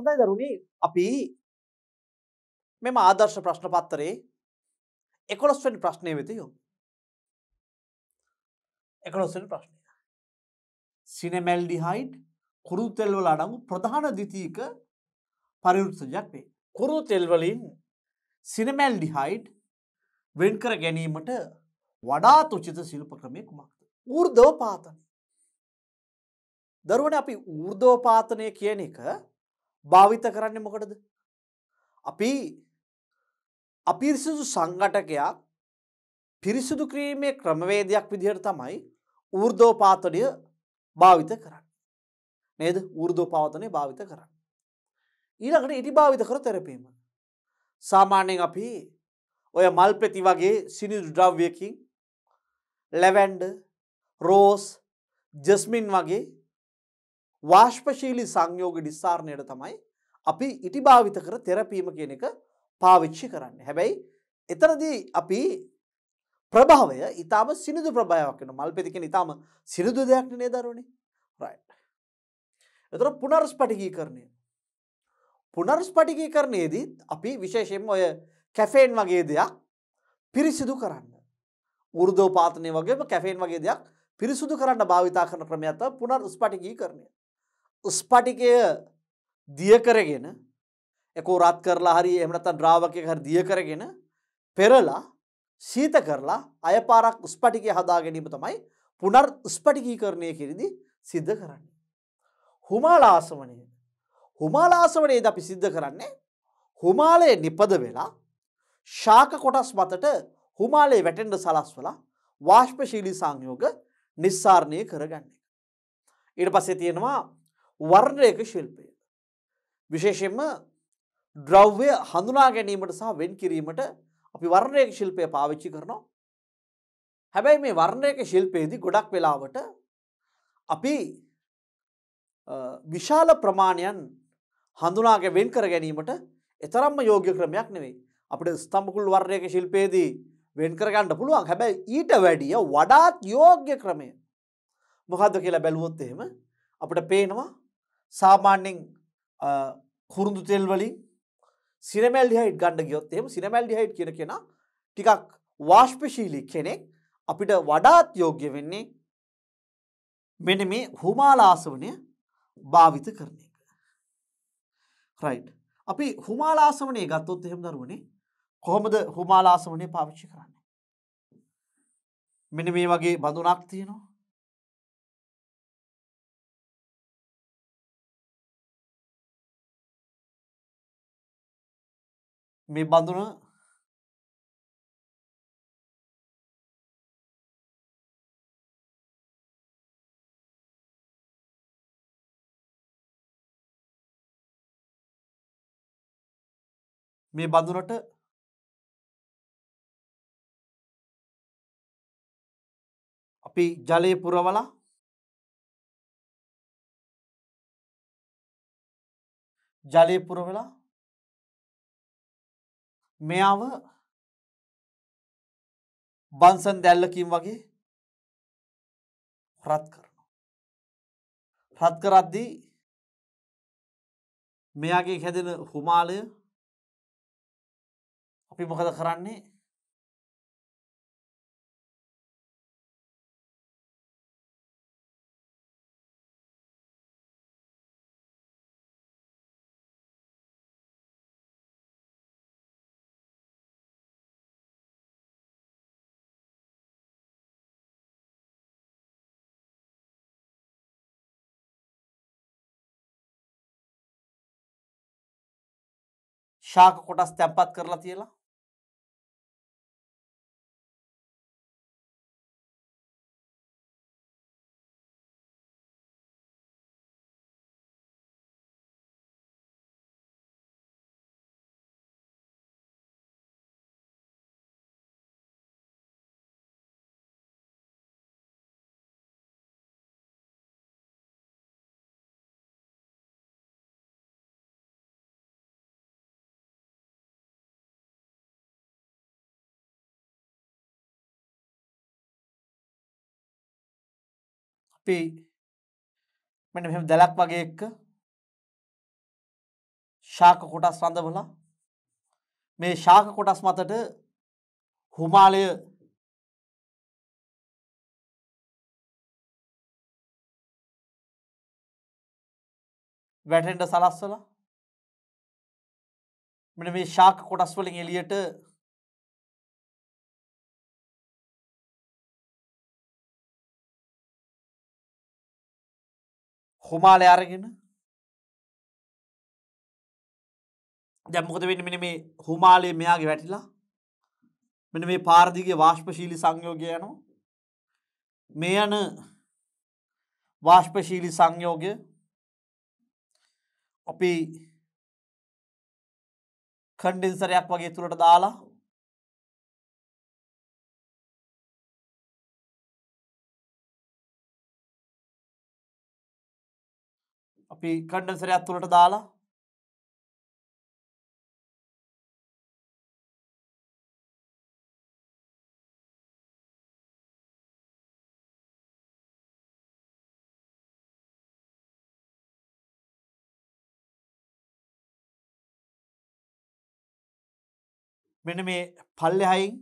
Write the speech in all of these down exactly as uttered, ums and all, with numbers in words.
හොඳයි දරුවනි අපි මෙම ආදර්ශ ප්‍රශ්න පත්‍රයේ එකොළොස් වෙනි ප්‍රශ්නය වෙත යමු. එකොළොස් වෙනි ප්‍රශ්නය. සිනමැල්ඩිහයිඩ් කුරු තෙල් වල අඩංගු ප්‍රධාන ද්විතීක පරිවෘතජයක් වේ. කුරු තෙල් වලින් සිනමැල්ඩිහයිඩ් වෙන් කර ගැනීමට වඩාත් උචිත ශිල්ප ක්‍රමය කුමක්ද? ඌර්ධවපාතනය. දරුවනේ අපි ඌර්ධවපාතනය කියන එක භාවිත කරන්නේ මොකටද? අපි අපිරිසිදු සංඝටකයක් පිරිසිදු කිරීමේ ක්‍රමවේදයක් විදිහට තමයි ඌර්ධවපාතනය භාවිත කරන්නේ. නේද? ඌර්ධවපාතනය භාවිත කරන්නේ. ඊළඟට ඉටි භාවිත කර තෙරපීම. සාමාන්‍යයෙන් අපි ඔය මල් පෙති වගේ සිනිඳු ද්‍රව්‍යකින් ලැවෙන්ඩර්, රෝස්, ජස්මින් වගේ වාෂ්පශීලී සංයෝග නිස්සාරණයට තමයි අපි ඉටි භාවිත කර තෙරපීම කියන එක පාවිච්චි කරන්නේ. හැබැයි එතනදී අපි ප්‍රභාවය ඊටම සිනිඳු ප්‍රභාවයක් වෙන මල් පෙති කියන ඊටම සිනිඳු දෙයක් නේ දරුවනේ. රයිට්. ඒතර පුනර්ස්පටිකීකරණය. පුනර්ස්පටිකීකරණයේදී අපි විශේෂයෙන්ම ඔය කැෆේන් වගේ දෙයක් පිරිසිදු කරන්න. ඌර්ධවපාතනය වගේම කැෆේන් වගේ දෙයක් පිරිසිදු කරන්න භාවිතා කරන ක්‍රමයක් තමයි පුනර්ස්පටිකීකරණය. ස්පටිකය දිය කරගෙන ඒක රත් කරලා හරි එහෙම නැත්නම් ද්‍රාවකයක හරි දිය කරගෙන පෙරලා සීත කරලා අයපාරක් ස්පටිකය හදා ගැනීම තමයි පුනර්ස්පටිකීකරණය කෙරෙහිදී සිද්ධ කරන්නේ. හුමාලාසවණය. හුමාලාසවණයේදී අපි සිද්ධ කරන්නේ හුමාලයේ නිපද වෙලා ශාක කොටස් මතට හුමාලයේ වැටෙන්න සලස්වලා වාෂ්පශීලී සංයෝග නිස්සාරණය කරගන්න එක. ඊට පස්සේ තියෙනවා වර්ණයක ශිල්පය. විශේෂයෙන්ම ද්‍රව්‍ය හඳුනා ගැනීමට සහ වෙන් කිරීමට අපි වර්ණයක ශිල්පය පාවිච්චි කරනවා. හැබැයි මේ වර්ණයක ශිල්පයේදී ගොඩක් වෙලාවට අපි විශාල ප්‍රමාණයන් හඳුනාගෙන වෙන් කර ගැනීමට එතරම්ම යෝග්‍ය ක්‍රමයක් නෙවෙයි. අපිට ස්තම්භ කුල් වර්ණයක ශිල්පයේදී වෙන් කර ගන්න පුළුවන්. හැබැයි ඊට වැඩිය වඩාත් යෝග්‍ය ක්‍රමය මොකද්ද කියලා බැලුවොත් එහෙම අපිට පේනවා සාමාන්‍යයෙන් කුරුඳු තෙල් වලින් සිනමැල්ඩිහයිඩ් ගන්න ගියොත් එහෙම සිනමැල්ඩිහයිඩ් කියන කෙනා ටිකක් වාෂ්පශීලී කෙනෙක්. අපිට වඩාත් යෝග්‍ය වෙන්නේ මෙන්න මේ හුමාලාසවණය භාවිත කරන එක. රයිට්. අපි හුමාලාසවණය ගත්තොත් එහෙම දරුවනේ කොහොමද හුමාලාසවණය පාවිච්චි කරන්නේ? මෙන්න මේ වගේ බඳුනක් තියෙනවා. මේ බඳුන මේ බඳුනට අපි ජලය පුරවලා ජලය පුරවලා මෙයව බන්සන් දැල්ලකින් වගේ රත් කරනවා. රත් කරද්දී මෙයාගේ හැදෙන හුමාලය අපි මොකද කරන්නේ? ශාක කොටස් තැම්පත් කරලා තියලා අපි මෙන්න මෙහෙම දැලක් වගේ එක්ක शाख कोटास रंधवला මේ ශාක කොටස් මතට හිමාලය වැටෙන්න සලස්සලා මෙන්න මේ ශාක කොටස් වලින් එළියට හිමාලය අරගෙන දැන් මොකද වෙන්නේ මෙන්න මේ හිමාලයේ මෙයාගේ වැටිලා මෙන්න මේ පාර දිගේ වාෂ්පශීලී සංයෝගය යනවා මේ යන වාෂ්පශීලී සංයෝගය අපි කන්ඩෙන්සරයක් වගේ තුලට දාලා අපි කන්ඩෙන්සරයක් තුලට දාලා මෙන්න මේ පල්ලෙහායින්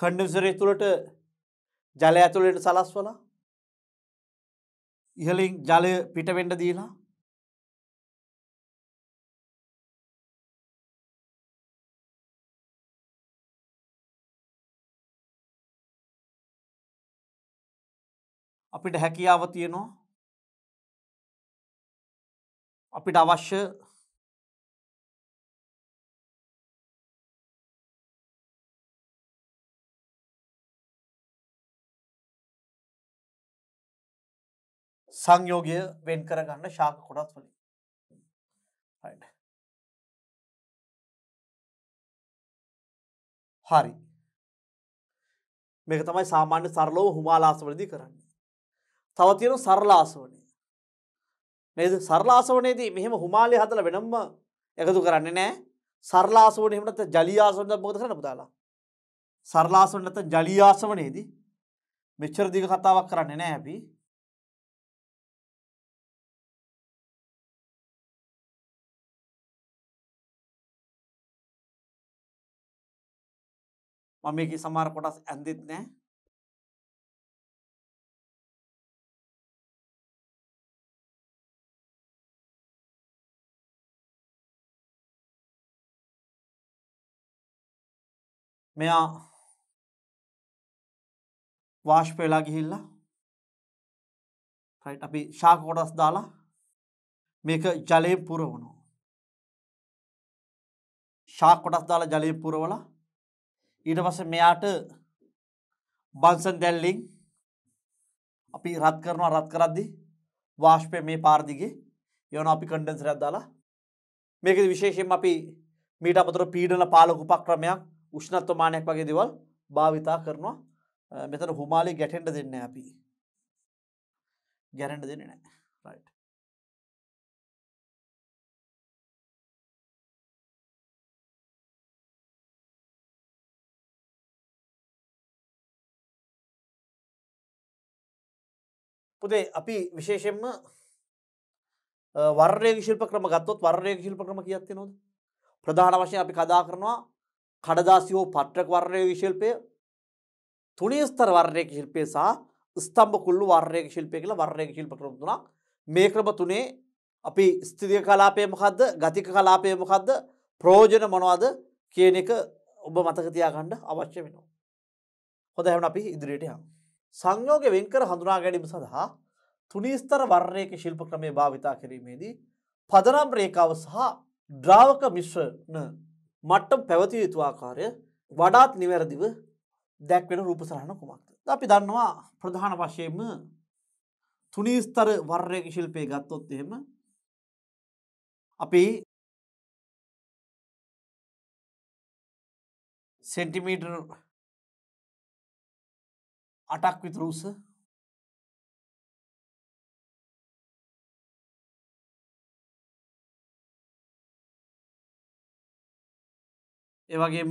කන්ඩෙන්සරය තුලට ජලය ඇතුළට සලස්වලා ඉහළින් ජලය පිට වෙන්න දීලා අපිට හැකියාව තියෙනවා අපිට අවශ්‍ය संयोग्य वेन करगन्न शाख कोटस वलिन राइट हरि මේක තමයි සාමාන්‍ය සරලව හුමාලාසවලදී කරන්නේ. තව තියෙන සරලාසවණේ නේද? සරලාසවණේදී මෙහෙම හුමාලයේ හදලා වෙනම එකතු කරන්නේ නැහැ. සරලාසවණේ එහෙම නැත්නම් ජලීයාසවණේ මොකද කරන්නේ පුතාලා? සරලාසවණ නැත්නම් ජලීයාසවණේදී මෙච්චර දිග කතාවක් කරන්නේ නැහැ අපි. මම මේකේ සමහර කොටස් ඇඳෙත් නැහැ. මෙයා වාෂ්ප වෙලා ගිහිල්ලා රයිට් අපි ශාක කොටස් දාලා මේක ජලයෙන් පුරවනවා. ශාක කොටස් දාලා ජලයෙන් පුරවලා ඊට පස්සේ මෙයාට බන්සන් දැල්ලින් අපි රත් කරනවා. රත් කරද්දී වාෂ්පය මේ පාර දිගේ යනවා. අපි කන්ඩෙන්සරයක් දාලා මේකේ විශේෂයෙන්ම අපි මීට අමතරව පීඩන පාලක උපක්‍රමයක් උෂ්ණත්ව මානයක් වගේ දේවල් භාවිතා කරනවා. මෙතන හිමාලයේ ගැටෙන්න දෙන්නේ නැහැ අපි. ගැටෙන්න දෙන්නේ නැහැ. රයිට්. පුතේ අපි විශේෂයෙන්ම වර්ණරේඛ ශිල්ප ක්‍රම ගත්තොත් වර්ණරේඛ ශිල්ප ක්‍රම කීයක් තියෙනවද? ප්‍රධාන වශයෙන් අපි කතා කරනවා කඩදාසියෝ පත්‍රක වර්ණරේඛ ශිල්පය, තුනී ස්තර වර්ණරේඛ ශිල්පය සහ ස්තම්භ කුල්ලු වර්ණරේඛ ශිල්පය කියලා වර්ණරේඛ ශිල්ප ක්‍රම තුනක්. මේ ක්‍රම තුනේ අපි ස්ථිතික කලාපය මොකද්ද, ගතික කලාපය මොකද්ද, ප්‍රයෝජන මොනවද කියන එක ඔබ මතක තියාගන්න අවශ්‍ය වෙනවා. හොඳයි, එහෙනම් අපි ඉදිරියට යමු. සංයෝග වෙන්කර හඳුනා ගැනීම සඳහා තුනී ස්තර වර්ණරේඛ ශිල්ප ක්‍රමය භාවිතා කිරීමේදී පදනම් රේඛාව සහ ද්‍රාවක මිශ්‍රණ මට්ටම් පැවතිය යුතු ආකාරය වඩාත් නිවැරදිව දැක්වෙන රූපසරණ කුමක්ද? අපි දන්නවා ප්‍රධාන වශයෙන්ම තුනී ස්තර වර්ණරේඛ ශිල්පය ගත්තොත් එහෙම අපි සෙන්ටිමීටර් අටක් විතර උස ඒ වගේම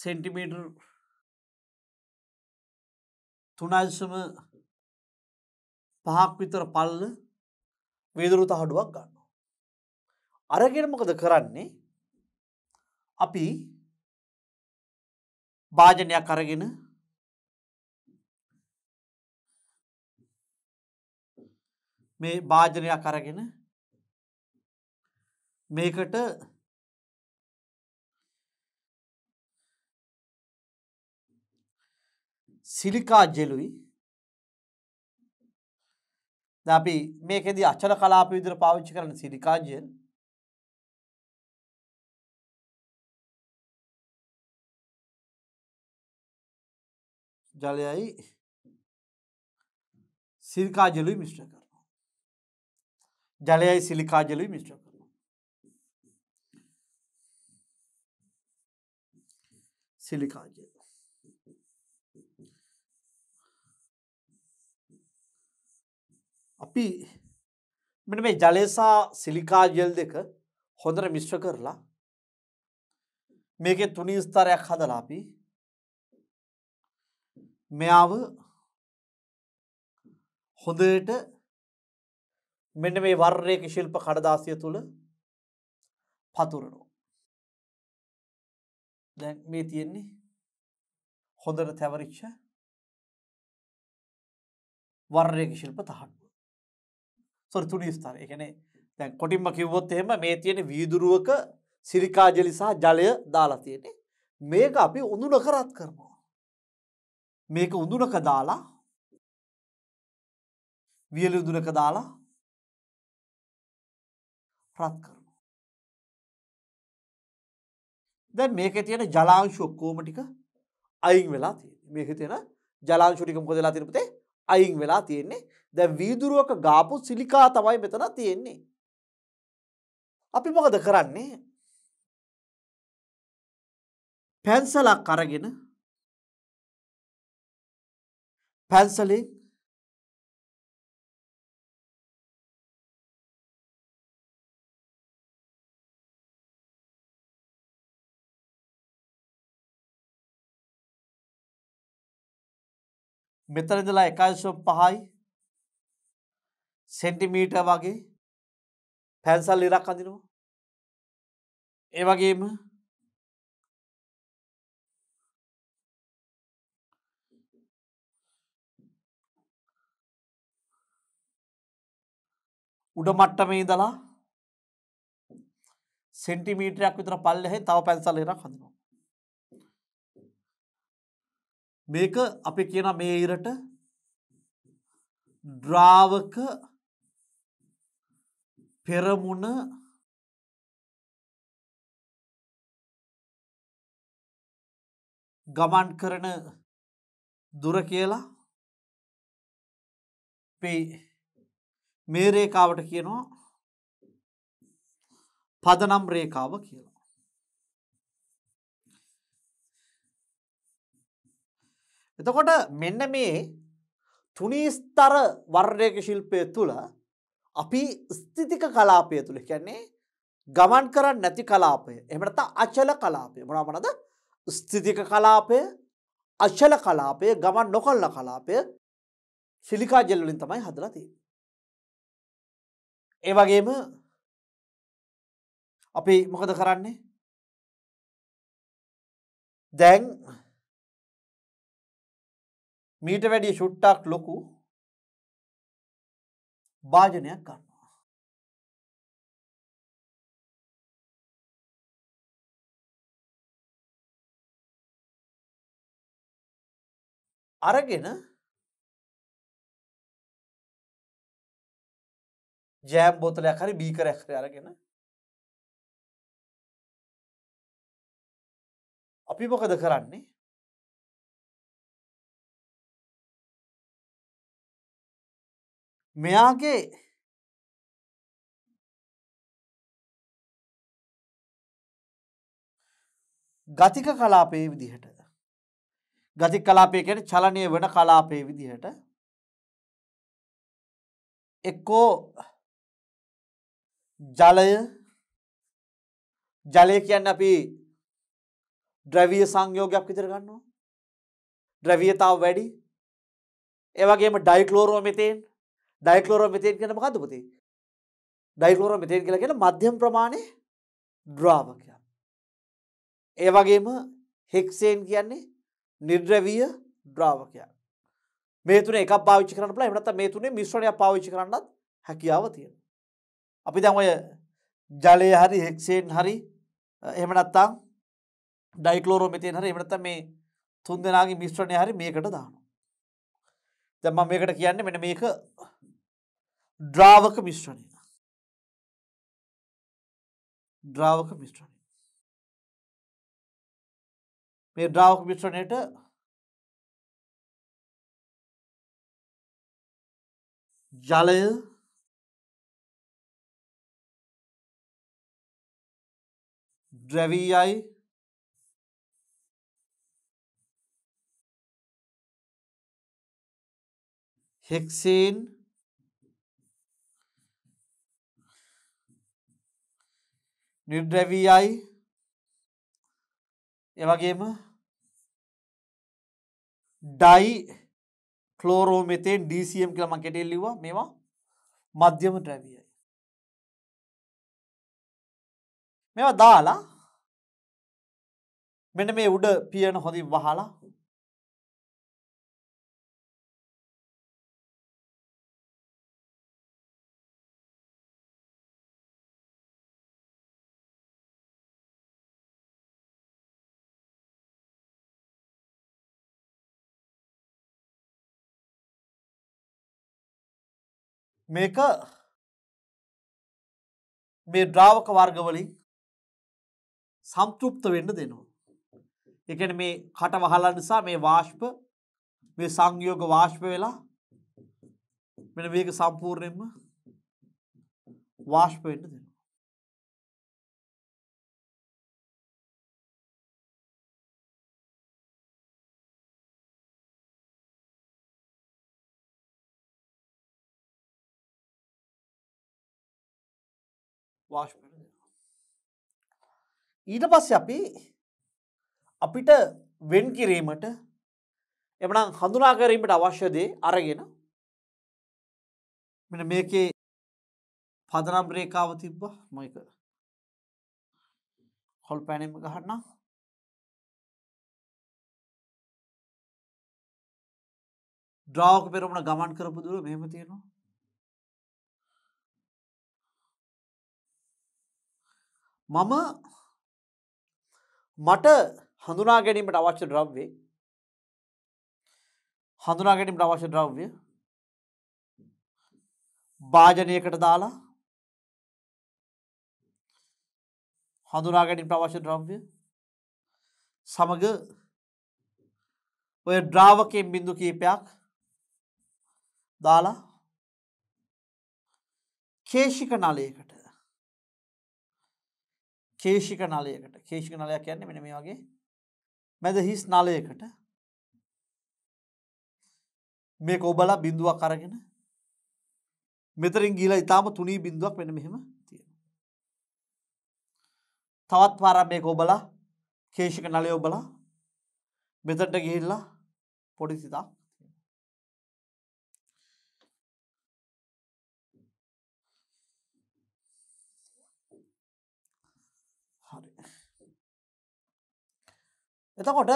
සෙන්ටිමීටර් තුනයි දශම පහක් විතර පල්ල වේදුරු තහඩුවක් ගන්නවා. අරගෙන මොකද කරන්නේ? අපි භාජනයක් අරගෙන මේ භාජනයක් අරගෙන මේකට සිලිකා ජෙලුයි දැන් අපි මේකෙදී අචල කලාප විදිහට පාවිච්චි කරන සිලිකා ජෙල් ජලයයි සිලිකා ජෙලුයි මිශ්‍ර කරනවා ජලයයි සිලිකා ජෙලුයි මිශ්‍ර කරනවා සිලිකා ජෙල් අපි මෙන්න මේ ජලය සහ සිලිකා ජෙල් දෙක හොඳට මිශ්‍ර කරලා මේකේ තුනී ස්තරයක් හදලා අපි මෙයාව හොඳට මෙන්න මේ වර්ණයක ශිල්ප කඩදාසිය තුල පතුරනවා. දැන් මේ තියෙන්නේ හොඳට තැවරිච්ච වර්ණයක ශිල්ප තහඩුව. සොරි තුනී ස්තර. ඒ කියන්නේ දැන් කොටින්ම කිව්වොත් එහෙම මේ තියෙන වීදුරුවක සිලිකා ජෙලි සහ ජලය දාලා තියෙන්නේ. මේක අපි උඳුනක රත් කරනවා. මේක උඳුනක දාලා වියලි උඳුනක දාලා රත් කරනවා. දැන් මේකේ තියෙන ජලාංශ ඔක්කොම ටික අයින් වෙලා තියෙනවා. මේකේ තියෙන ජලාංශ ටික මොකද වෙලා තියෙන්නේ පුතේ? අයින් වෙලා තියෙන්නේ. දැන් වීදුරුවක ගාපු සිලිකා තමයි මෙතන තියෙන්නේ. අපි මොකද කරන්නේ? පැන්සලක් අරගෙන පැන්සලෙන් මෙතන ඉඳලා එකයි දශම පහයි සෙන්ටිමීටර් වගේ පැන්සල් ඉරක් අඳිනවා. ඒ වගේම උඩ මට්ටමේ ඉඳලා සෙන්ටිමීටරයක් විතර පල්ලෙහෙන් තව පැන්සල් ඉරක් අඳිනවා. මේක අපි කියන මේ ඉරට ද්‍රාවක පෙරමුණ ගමන් කරන දුර කියලා අපි මේ රේඛාවට කියනවා පදනම් රේඛාව කියලා. එතකොට මෙන්න මේ තුනී ස්තර වර්ණයක ශිල්පය තුළ අපි ස්ථිතික කලාපය තුළ කියන්නේ ගමන් කරන්නේ නැති කලාපය. එහෙම නැත්නම් අචල කලාපය. මොනවා මොනවාද? ස්ථිතික කලාපය, අචල කලාපය, ගමන් නොකරන කලාපය සිලිකා ජෙල් වලින් තමයි හදලා තියෙන්නේ. ඒ වගේම අපි මොකද කරන්නේ? දැන් මීට වැඩි ෂුට්ටක් ලොකු භාජනයක් ගන්නවා. අරගෙන ජෑම් බෝතලයක් හරි බීකරයක් හරි අරගෙන අපි මොකද කරන්නේ? මෙයාගේ ගතික කලාපයේ විදිහට ගතික කලාපය කියන්නේ චලනය වෙන කලාපයේ විදිහට එක්කෝ ජලය ජලය කියන්නේ අපි ද්‍රවීය සංයෝගයක් විතර ගන්නවා. ද්‍රවීයතාව වැඩි. ඒ වගේම ඩයික්ලෝරෝමීතේන් ඩයික්ලෝරෝමීතේන් කියන්නේ මොකද්ද පුතේ? डाइक्लोरो मीथेन කියලා කියන මධ්‍යම ප්‍රමාණයේ ද්‍රාවකයක්. ඒ වගේම හෙක්සේන් කියන්නේ නිර්ද්‍රවීය ද්‍රාවකයක්. මේ තුනේ එකක් පාවිච්චි කරන්න පුළුවන්. එහෙම නැත්නම් මේ තුනේ මිශ්‍රණයක් පාවිච්චි කරන්නත් හැකියාව තියෙනවා. අපි දැන් ඔය ජලයේ හරි හෙක්සේන් හරි එහෙම නැත්නම් ඩයික්ලෝරෝ මීතේන් හරි එහෙම නැත්නම් මේ තුන් දෙනාගේ මිශ්‍රණය හරි මේකට දානවා. දැන් මම මේකට කියන්නේ මෙන්න මේක ද්‍රාවක මිශ්‍රණය. ද්‍රාවක මිශ්‍රණය. මේ ද්‍රාවක මිශ්‍රණයට ජලය ද්‍රවීයයි හෙක්සේන් නිර්ද්‍රවීයයි එවැගේම ඩයි ක්ලෝරෝමීතේන් ඩී සී එම් කියලා මම කෙටියෙන් ලිව්වා. මේවා මධ්‍යම ද්‍රවීයයි. මේවා දාලා මෙන්න මේ උඩ පියන හොඳින් වහලා මේක මේ ද්‍රාවක වර්ග වලින් සම්පූර්ණ වෙන්න දෙනවා. ඒ කියන්නේ මේ කට වහලා නිසා මේ වාෂ්ප මේ සංයෝග වාෂ්ප වෙලා මෙන්න මේක සම්පූර්ණයෙන්ම වාෂ්ප වෙන්න දෙනවා. වාෂ්ප වෙන්න දෙනවා. ඊට පස්සේ අපි අපිට වෙන් කිරීමට එමනම් හඳුනා ගැනීමට අවශ්‍ය දේ අරගෙන මෙන්න මේකේ පදනම් රේඛාව තිබ්බා. මම ඒක කොල් පෑනෙම ගහන්නම්. ද්‍රාවක පෙරමුණ ගමන් කරපු දුර මෙහෙම තියෙනවා. මම මට හඳුනා ගැනීමට අවශ්‍ය ද්‍රව්‍ය හඳුනා ගැනීමට අවශ්‍ය ද්‍රව්‍ය භාජනයකට දාලා හඳුනා ගැනීමට අවශ්‍ය ද්‍රව්‍ය සමග ඔය ද්‍රාවකයෙන් බිඳු කීපයක් දාලා කේශික නලයකට කේශික නලයකට කේශික නලයක් කියන්නේ මෙන්න මේ වගේ මැද හිස් නලයකට මේක ඔබලා බිඳුවක් අරගෙන මෙතරින් ගිහලා ඊටාම තුනී බිඳුවක් වෙන මෙහෙම තියෙනවා. තවත් පාරක් මේක ඔබලා කේශික නලය ඔබලා මෙතනට ගිහිල්ලා පොඩි සිතක් එතකොට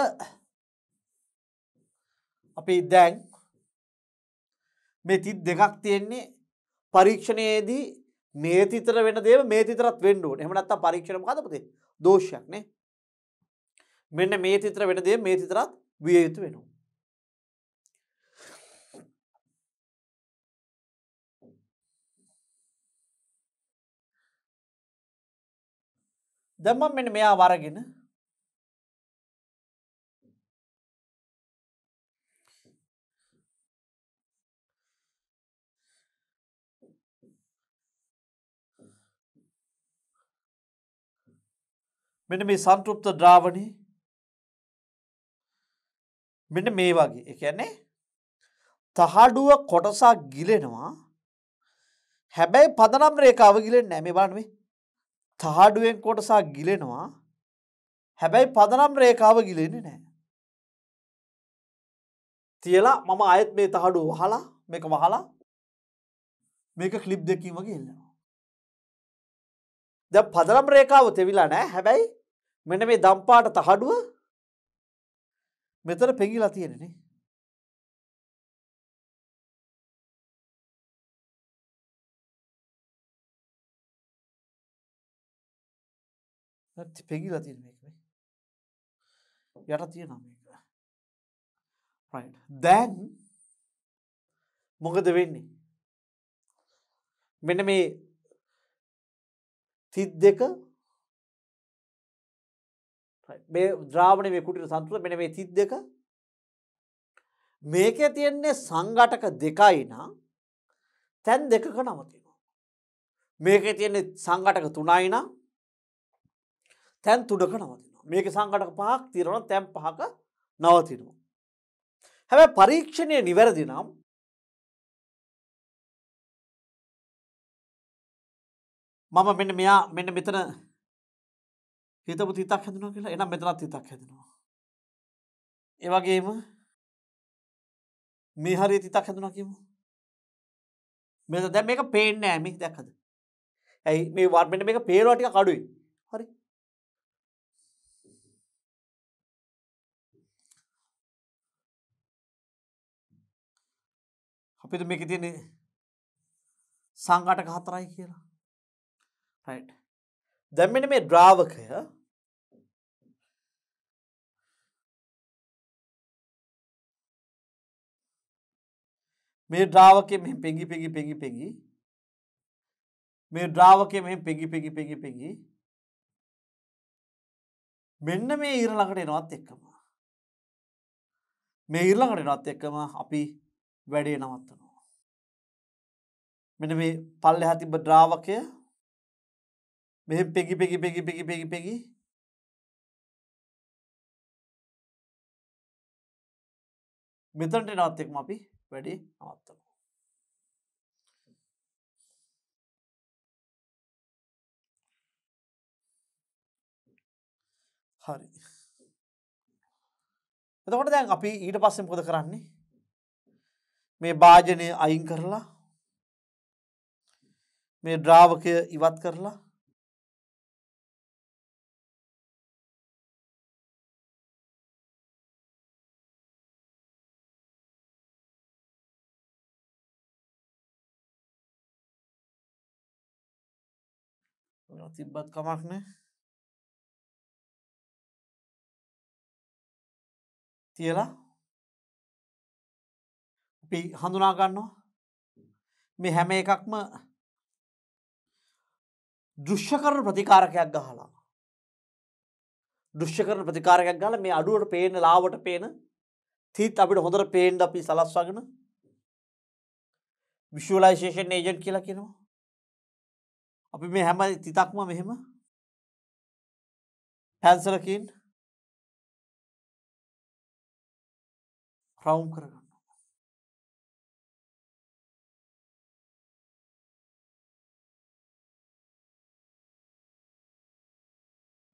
අපි දැන් මේ තිත් දෙකක් තියෙන්නේ. පරීක්ෂණයේදී මේ තිතර වෙන දේම මේ තිතරත් වෙන්න ඕනේ. එහෙම නැත්නම් පරීක්ෂණ මොකද පුතේ? දෝෂයක් නේ. මෙන්න මේ තිතර වෙන දේම මේ තිතරත් විය යුතු වෙනවා. දැන් මම මෙන්න මෙයා වරගෙන මෙන්න මේ සංතෘප්ත ද්‍රාවණය මෙන්න මේ වගේ. ඒ කියන්නේ තහඩුව කොටසක් ගිලෙනවා. හැබැයි පදනම් රේඛාව ගිලෙන්නේ නැහැ. මේ බලන්න මේ තහඩුවෙන් කොටසක් ගිලෙනවා. හැබැයි පදනම් රේඛාව ගිලෙන්නේ නැහැ. තියලා මම ආයෙත් මේ තහඩුව වහලා මේක වහලා මේක ක්ලිප් දෙකකින් වගේ එල්ලනවා. දැන් පදනම් රේඛාව තෙවිලා නැහැ. හැබැයි මෙන්න මේ දම් පාට තහඩුව මෙතන පෙඟිලා තියෙන්නේ. හරි පෙඟිලා තියෙන්නේ මේක මේ. යට තියෙනවා මේක. right. දැන් මොකද වෙන්නේ? මෙන්න මේ द्रावण में कुटीर संतुलन मैंने में तीत देख मेके तीन संघटक दिखाई ना तेन देख का नाम मेके तीन संघटक तुनाई ना तेन तुड़क नाम मेके संघटक पहाक तीरना तेन पहाक नव तीन हमें परीक्षण निवेदी नाम මම මෙන්න මෙයා මෙන්න මෙතන හිතපු තිතක් හඳුනනවා කියලා. එහෙනම් මෙතනත් තිතක් හඳුනනවා. ඒ වගේම මේ හරිය තිතක් හඳුනනවා කියමු. මෙතන දැන් මේක පේන්නේ නැහැ. මේක දැක්කද? ඇයි මේ වර්ණෙන් මේක පේනවා ටිකක් අඩුයි. හරි. අපිට මේකේ තියෙන සංඝටක හතරයි කියලා. right දැන් මෙන්න මේ ද්‍රාවකය මේ ද්‍රාවකයේ මෙහෙම පෙඟි පෙඟි පෙඟි පෙඟි මේ ද්‍රාවකයේ මෙහෙම පෙඟි පෙඟි පෙඟි පෙඟි මෙන්න මේ ඊර ළඟට එනවත් එක්කම මේ ඊර ළඟට එනවත් එක්කම අපි වැඩේ නවත්තනවා. මෙන්න මේ පල්ලෙහා තිබ්බ ද්‍රාවකය මෙහෙ පෙගි පෙගි පෙගි පෙගි පෙගි පෙගි මෙතනට එනවත් එක්කම අපි වැඩි නවත්තමු. හරි. එතකොට දැන් අපි ඊට පස්සේ මොකද කරන්නේ? මේ භාජනය අයින් කරලා මේ ද්‍රාවකය ඉවත් කරලා तिब्बत का मार्क ने तियला पी हंदुना करनो मैं हमें एकाक में दुष्यकरण प्रतिकार के अग्गा हाला दुष्यकरण प्रतिकार के अग्गा हाला मैं आडू और पेन लाव और पेन थी तभी होंदर पेन दा पी साला स्वागन विजुअलाइजेशन एजेंट किला किनो අපි මේ හැම තිතක්ම මෙහෙම පැන්සලකින් රවුම් කරගන්නවා.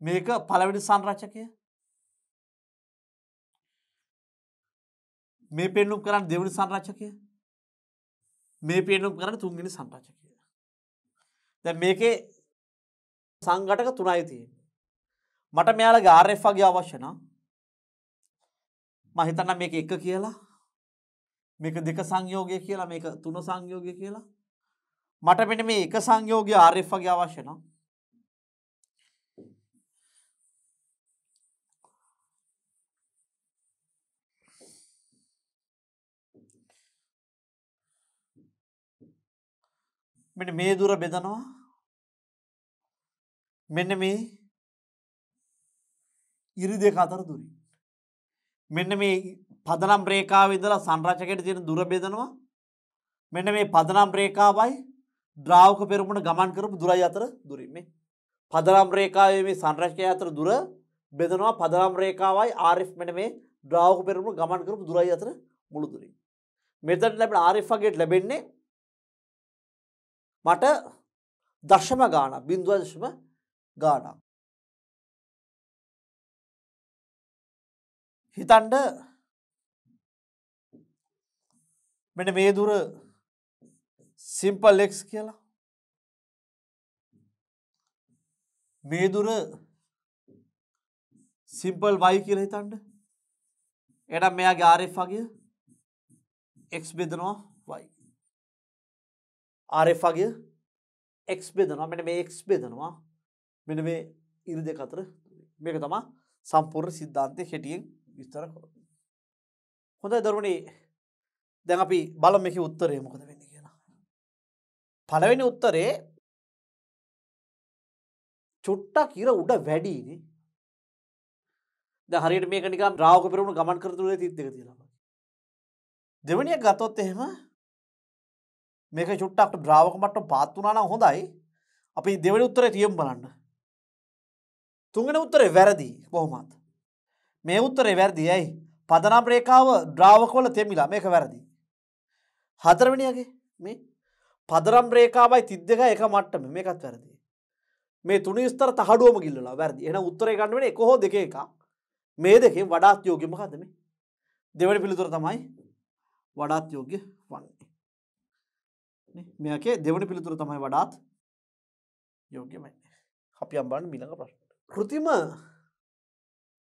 මේක පළවෙනි සංරචකය. මේ පෙන්නුම් කරන්නේ දෙවෙනි සංරචකය. මේ පෙන්නුම් කරන්නේ තුන්වෙනි සංරචකය. දැන් මේකේ සංඝටක තුනයි තියෙන්නේ. මට මෙයාලගේ ආර් එෆ් වගේ අවශ්‍ය නම් මම හිතන්නම් මේක එක කියලා මේක දෙක සංයෝගය කියලා මේක තුන සංයෝගය කියලා. මට මෙන්න මේ එක සංයෝගය ආර් එෆ් වගේ අවශ්‍ය නම් මෙන්න මේ දුර බෙදනවා. මෙන්න මේ ඉරි දෙක අතර දුරින් මෙන්න මේ පදනම් රේඛාව ඉදලා සංරචකයට තියෙන දුර බෙදනවා. මෙන්න මේ පදනම් රේඛාවයි ද්‍රාවක පෙරමුණ ගමන් කරපු දුරයි අතර දුරින් මේ පදනම් රේඛාවේ මේ සංරචකය අතර දුර බෙදනවා. පදනම් රේඛාවයි ආර් එෆ් මෙන්න මේ ද්‍රාවක පෙරමුණ ගමන් කරපු දුරයි අතර මුළු දුරින් මෙතන ලැබෙන ආර් එෆ් වගේට ලැබෙන්නේ මට දශම ගාන බින්දුව දශම ගාන හිතන්න මෙන්න මේ දුර සිම්පල් x කියලා මේදුර සිම්පල් y කියලා හිතන්න. එතන මෙයාගේ rf අගය x බෙදනවා y. rf අගය x බෙදනවා. මෙන්න මේ x බෙදනවා. මෙන්න මේ ඉර දෙක අතර මේක තමයි සම්පූර්ණ સિદ્ધාන්තයේ හැටියෙන් විස්තර කරන්නේ. හොඳයි දරුවනේ දැන් අපි බලමු මේකේ උත්තරය මොකද වෙන්නේ කියලා. පළවෙනි උත්තරේ චුට්ටක් ඉර උඩ වැඩිනේ. දැන් හරියට මේක නිකන් රාවක පෙරමුණු ගමන් කර තුනේ තිත් දෙක තියෙනවා. දෙවෙනියක් ගත්තොත් එහෙම මේක චුට්ටක් ද්‍රාවක මට්ටම පාත් වුණා නම් හොඳයි. අපි දෙවෙනි උත්තරේ තියමු බලන්න. තුන්වෙනි උත්තරේ වැරදි කොහොමද? මේ උත්තරේ වැරදි. ඇයි? පදනම් රේඛාව ද්‍රාවක වල තෙමිලා. මේක වැරදි. හතරවෙනියගේ මේ පදනම් රේඛාවයි තිත් දෙකයි එක මට්ටමේ. මේකත් වැරදි. මේ තුනේ ස්තර තහඩුවම ගිල්ලලා වැරදි. එහෙනම් උත්තරේ ගන්න වෙන්නේ එක හෝ දෙක එකක්. මේ දෙකෙන් වඩාත් යෝග්‍ය මොකද්ද මේ? දෙවෙනි පිළිතුර තමයි වඩාත් යෝග්‍ය වන්නේ. නේ මේකේ දෙවෙනි පිළිතුර තමයි වඩාත් යෝග්‍ය වෙන්නේ. අපි අම්බන්න ඊළඟ ප්‍රශ්න. કૃત્રિમ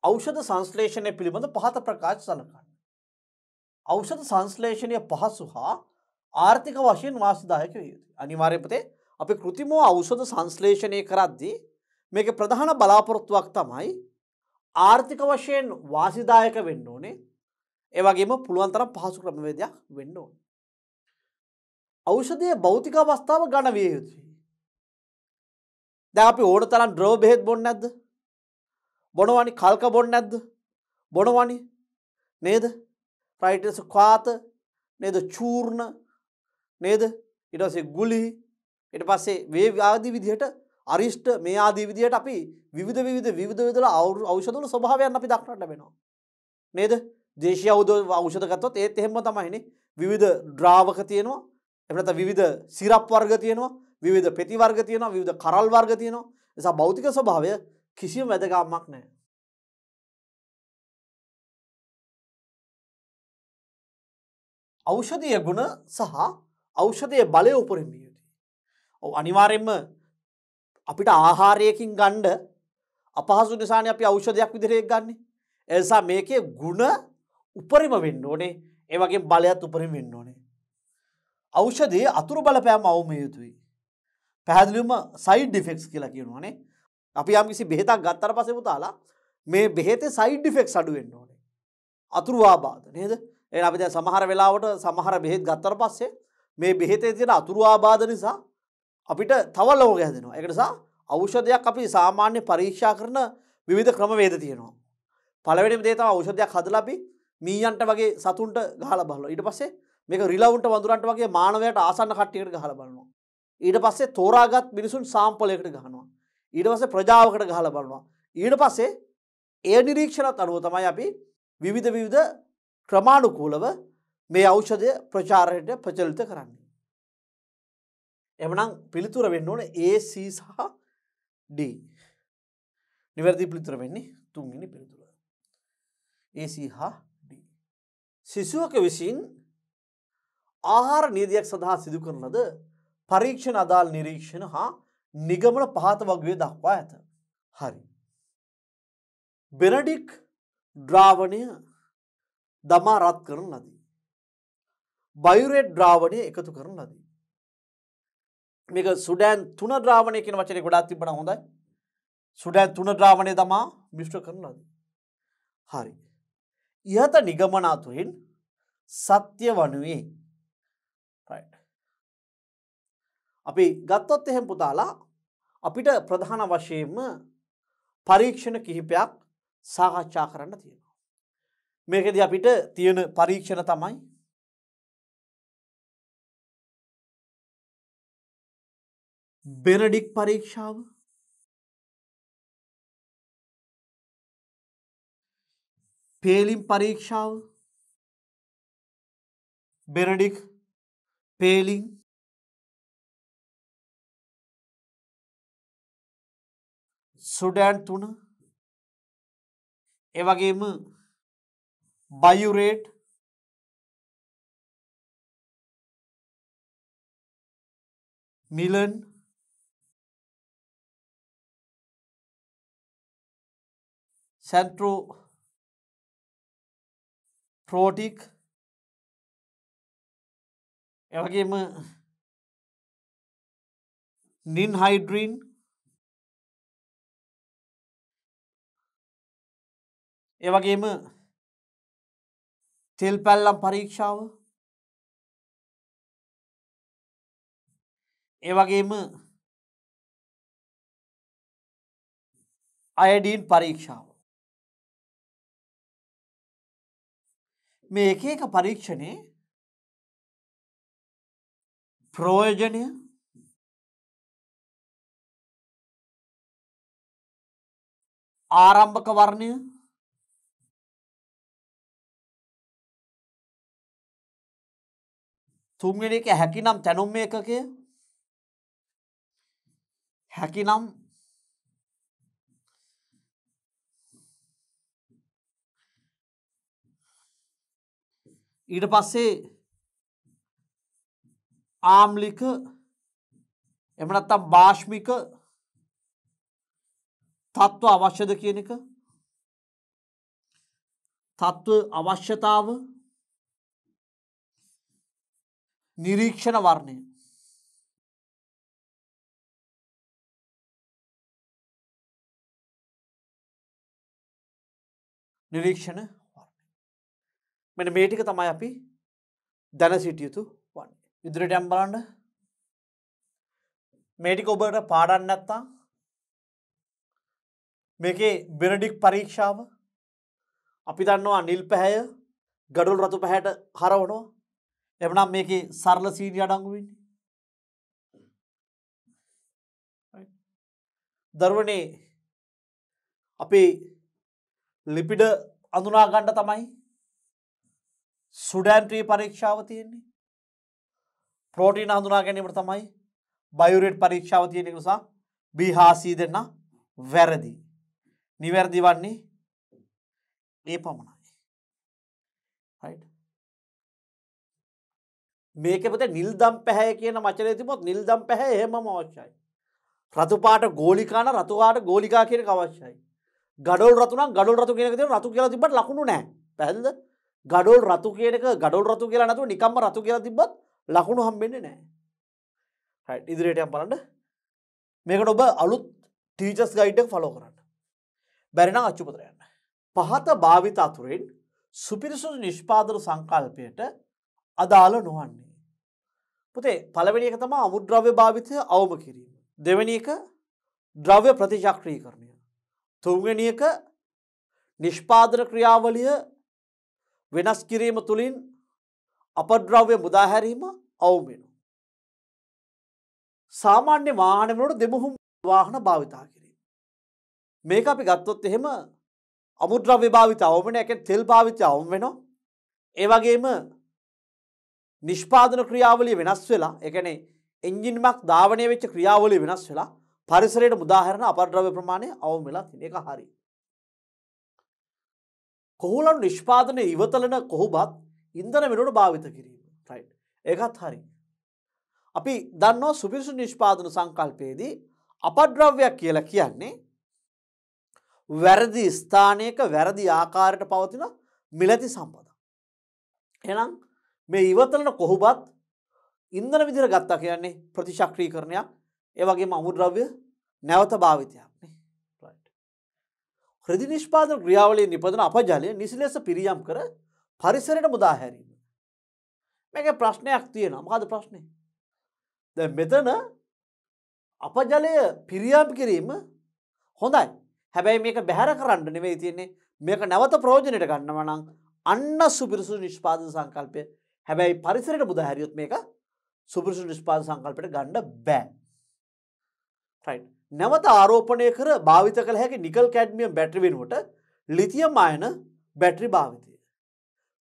ඖෂධ සංශ්ලේෂණය පිළිබඳ පහත ප්‍රකාශ සලකන්න. ඖෂධ සංශ්ලේෂණය පහසු හා ආර්ථික වශයෙන් වාසිදායක වේ යුතුයි. අනිවාර්යයෙන්ම තේ අපි કૃત્રિમව ඖෂධ සංශ්ලේෂණය කරද්දී මේකේ ප්‍රධාන බලාපොරොත්තුවක් තමයි ආර්ථික වශයෙන් වාසිදායක වෙන්න ඕනේ. ඒ වගේම පුළුවන් තරම් පහසු ක්‍රමවේදයක් වෙන්න ඕනේ. ඖෂධයේ භෞතික අවස්ථාව ඝන විය යුතුයි. දැන් අපි ඕන තරම් ද්‍රව බෙහෙත් බොන්නේ නැද්ද? බොනවනි කල්ක බොන්නේ නැද්ද? බොනවනි නේද? රයිටස් කාත නේද? චූර්ණ නේද? ඊට පස්සේ ගුලි ඊට පස්සේ වේව ආදී විදිහට අරිෂ්ඨ මේ ආදී විදිහට අපි විවිධ විවිධ විවිධ විවිධ ඖෂධ වල ස්වභාවයන් අපි දක්නට ලැබෙනවා නේද? දේශීය ඖෂධ ගත්තොත් ඒත් එහෙම තමයිනේ. විවිධ ද්‍රාවක තියෙනවා. එහෙම නැත්නම් විවිධ සිරප් වර්ග තියෙනවා. විවිධ පෙති වර්ග තියෙනවා. විවිධ කරල් වර්ග තියෙනවා. ඒ නිසා භෞතික ස්වභාවය කිසිම වැදගත්කමක් නැහැ. ඖෂධීය ගුණ සහ ඖෂධයේ බලය උපරිම විය යුතුයි. ඔව් අනිවාර්යයෙන්ම අපිට ආහාරයකින් ගන්න අපහසු නිසානේ අපි ඖෂධයක් විදිහට ගන්නෙ. ඒ නිසා මේකේ ಗುಣ උපරිම වෙන්න ඕනේ. ඒ වගේම බලයත් උපරිම වෙන්න ඕනේ. ඖෂධයේ අතුරු බලපෑම අවම යුතුයි. පැහැදිලිවම සයිඩ් ඉෆෙක්ට්ස් කියලා කියනවානේ. අපි යම්කිසි බෙහෙතක් ගත්තාට පස්සේ පුතාලා මේ බෙහෙතේ සයිඩ් ඉෆෙක්ට්ස් අඩු වෙන්න ඕනේ. අතුරු ආබාධ නේද? එහෙනම් අපි දැන් සමහර වෙලාවට සමහර බෙහෙත් ගත්තාට පස්සේ මේ බෙහෙතේ තියෙන අතුරු ආබාධ නිසා අපිට තව ලෝක හැදෙනවා. ඒක නිසා ඖෂධයක් අපි සාමාන්‍ය පරීක්ෂා කරන විවිධ ක්‍රමවේද තියෙනවා. පළවෙනිම දේ තමයි ඖෂධයක් හදලා අපි මීයන්ට වගේ සතුන්ට ගහලා බලනවා. ඊට පස්සේ මේක රිලවුන්ට වඳුරන්ට වගේ මානවයාට ආසන්න කට්ටියකට ගහලා බලනවා. ඊට පස්සේ තෝරාගත් මිනිසුන් සාම්පලයකට ගහනවා. ඊට පස්සේ ප්‍රජාවකට ගහලා බලනවා. ඊට පස්සේ ඒ නිරීක්ෂණත් අනුව තමයි අපි විවිධ විවිධ ක්‍රමානුකූලව මේ ඖෂධය ප්‍රචාරයට ප්‍රචලිත කරන්නේ. එමනම් පිළිතුර වෙන්න ඕනේ A C සහ D. නිවැරදි පිළිතුර වෙන්නේ තුන්වෙනි පිළිතුර. A C හා D. සිසුවක විසින් ආහාර නීතියක් සඳහා සිදු කරන ලද පරීක්ෂණ අදාළ නිරීක්ෂණ හා නිගමන පහත වගේ දක්වා ඇත. හරි. බෙනඩික් ද්‍රාවණය දමා රත් කරන ලදී. බයුරේට් ද්‍රාවණය එකතු කරන ලදී. මේක සුඩෑන් තුන ද්‍රාවණය කියන වචනේ ගොඩාක් තිබුණා. හොඳයි. සුඩෑන් තුන ද්‍රාවණය තමයි මිශ්‍ර කරනවා. හරි. ইহත නිගමන අතුරින් සත්‍ය වනුවේ right. අපි ගත්තොත් එහෙම පුතාලා අපිට ප්‍රධාන වශයෙන්ම පරීක්ෂණ කිහිපයක් සාකච්ඡා කරන්න තියෙනවා. මේකෙදී අපිට තියෙන පරීක්ෂණ තමයි බෙනඩික් පරීක්ෂාව, පේලින් පරීක්ෂාව, බෙනඩික් පේලින්, සුඩෑන් තුන, ඒ වගේම බයුරේට් මිලන් सेंट्रोफ्रोटिक एवगेम निन्हाइड्रीन एवगेम तेलपैल्लम परीक्षाव एवगेम आयोडीन परीक्षाव मे एक परीक्षणे प्रयोजन आरंभक वर्ण තුන්වෙනි එක හැකිනම් තැනුම් මේකකය හැකිනම් ඊට පස්සේ ආම්ලික එහෙම නැත්නම් භාෂ්මික තත්ත්ව අවශ්‍යද කියන එක තත්ත්ව අවශ්‍යතාව निरीक्षण वर्णे निरीक्षण वर्णे मैं मेटिक तम अभी धन सीटियत वर्णे इधर बल मेटिक पाड़ा मेके बिरडिक परीक्षा अभी दंड निपय गडुल रतुपहट हरवण एवना मेके सरल सीट याडंगुविन दर्वणे अपे लिपिड अंदुना गंड तमाई सुडान्ट्री परीक्षावती प्रोटीन अंदुना गंड तमाई बायोरेट परीक्षावती बीहासी देना वेरदी निवेरदी वाणी एपमना राइट මේක පුතේ නිල් දම්පැහැය කියන වචනේ තිබොත් නිල් දම්පැහැය එහෙමම අවශ්‍යයි. රතු පාට ගෝලිකා නම් රතු පාට ගෝලිකා කියන එක අවශ්‍යයි. ගඩොල් රතු නම් ගඩොල් රතු කියන එක තියෙනවා. රතු කියලා තිබ්බට ලකුණු නැහැ. පැහැදිලිද? ගඩොල් රතු කියන එක ගඩොල් රතු කියලා නැතුව නිකම්ම රතු කියලා තිබ්බත් ලකුණු හම්බෙන්නේ නැහැ. හරි ඉදිරියට යන්න බලන්න. මේකට ඔබ අලුත් ටීචර්ස් ගයිඩ් එක ෆලෝ කරන්න. බැරි නම් අච්චුපතර යන්න. පහත භාවිත අතුරෙන් සුපිරිසු නිෂ්පාදන සංකල්පයට අදාළ නොවන්නේ. පුතේ පළවෙනි එක තමයි අමුද්‍රව්‍ය භාවිතය අවම කිරීම. දෙවෙනි එක ද්‍රව්‍ය ප්‍රතිචක්‍රීකරණය. තුන්වෙනි එක නිෂ්පාදන ක්‍රියාවලිය වෙනස් කිරීම තුලින් අපද්‍රව්‍ය මුදා හැරීම අවම වෙනවා. සාමාන්‍ය වාහන වල දෙමුහුම් වාහන භාවිතා කිරීම. මේක අපි ගත්තොත් එහෙම අමුද්‍රව්‍ය භාවිතය අවම වෙන එකෙන් තෙල් භාවිතය අවම වෙනවා. ඒ වගේම निष्पादन क्रियावली विनस एंजिन्मा दावणे वेच क्रियावली विनस पारिसर उदाहरण अपद्रव्य प्रमाण अवमिला हरी कोहुल निष्पादन युवतलन कोहुबा इंधन विनोड भावित गिरी हरी अभी दानो सुबिसु निष्पादन संकल्पेदी अपद्रव्य कीलकियाने व्यरधि स्थानिक व्यरधि आकार पवतिन मिलति संपद एना මේ ඉවතලන කොහොබත් ඉන්ධන විදිහට ගත්තා කියන්නේ ප්‍රතිචක්‍රීකරණයක් ඒ වගේම අමුද්‍රව්‍ය නැවත භාවිතයක් නේ right හෘද නිෂ්පාදන ක්‍රියාවලිය නිපදවන අපජාලය නිසිලස පිරියම් කර පරිසරයට මුදා හැරීම මේකේ ප්‍රශ්නයක් තියෙනවා මොකද ප්‍රශ්නේ දැන් මෙතන අපජාලය පිරියම් කිරීම හොඳයි හැබැයි මේක බැහැර කරන්න නෙවෙයි තියෙන්නේ මේක නැවත ප්‍රයෝජනෙට ගන්නවා නම් අන්න සුපිරිසු නිෂ්පාදන සංකල්පය හැබැයි පරිසරයට මුදා හැරියොත් මේක සුපිරිසු නිෂ්පාදන සංකල්පයට ගන්න බෑ. right. නැවත ආරෝපණය කර භාවිත කළ හැකි නිකල් කැඩ්මියම් බැටරි වෙනුවට ලිතියම් අයන බැටරි භාවිතය.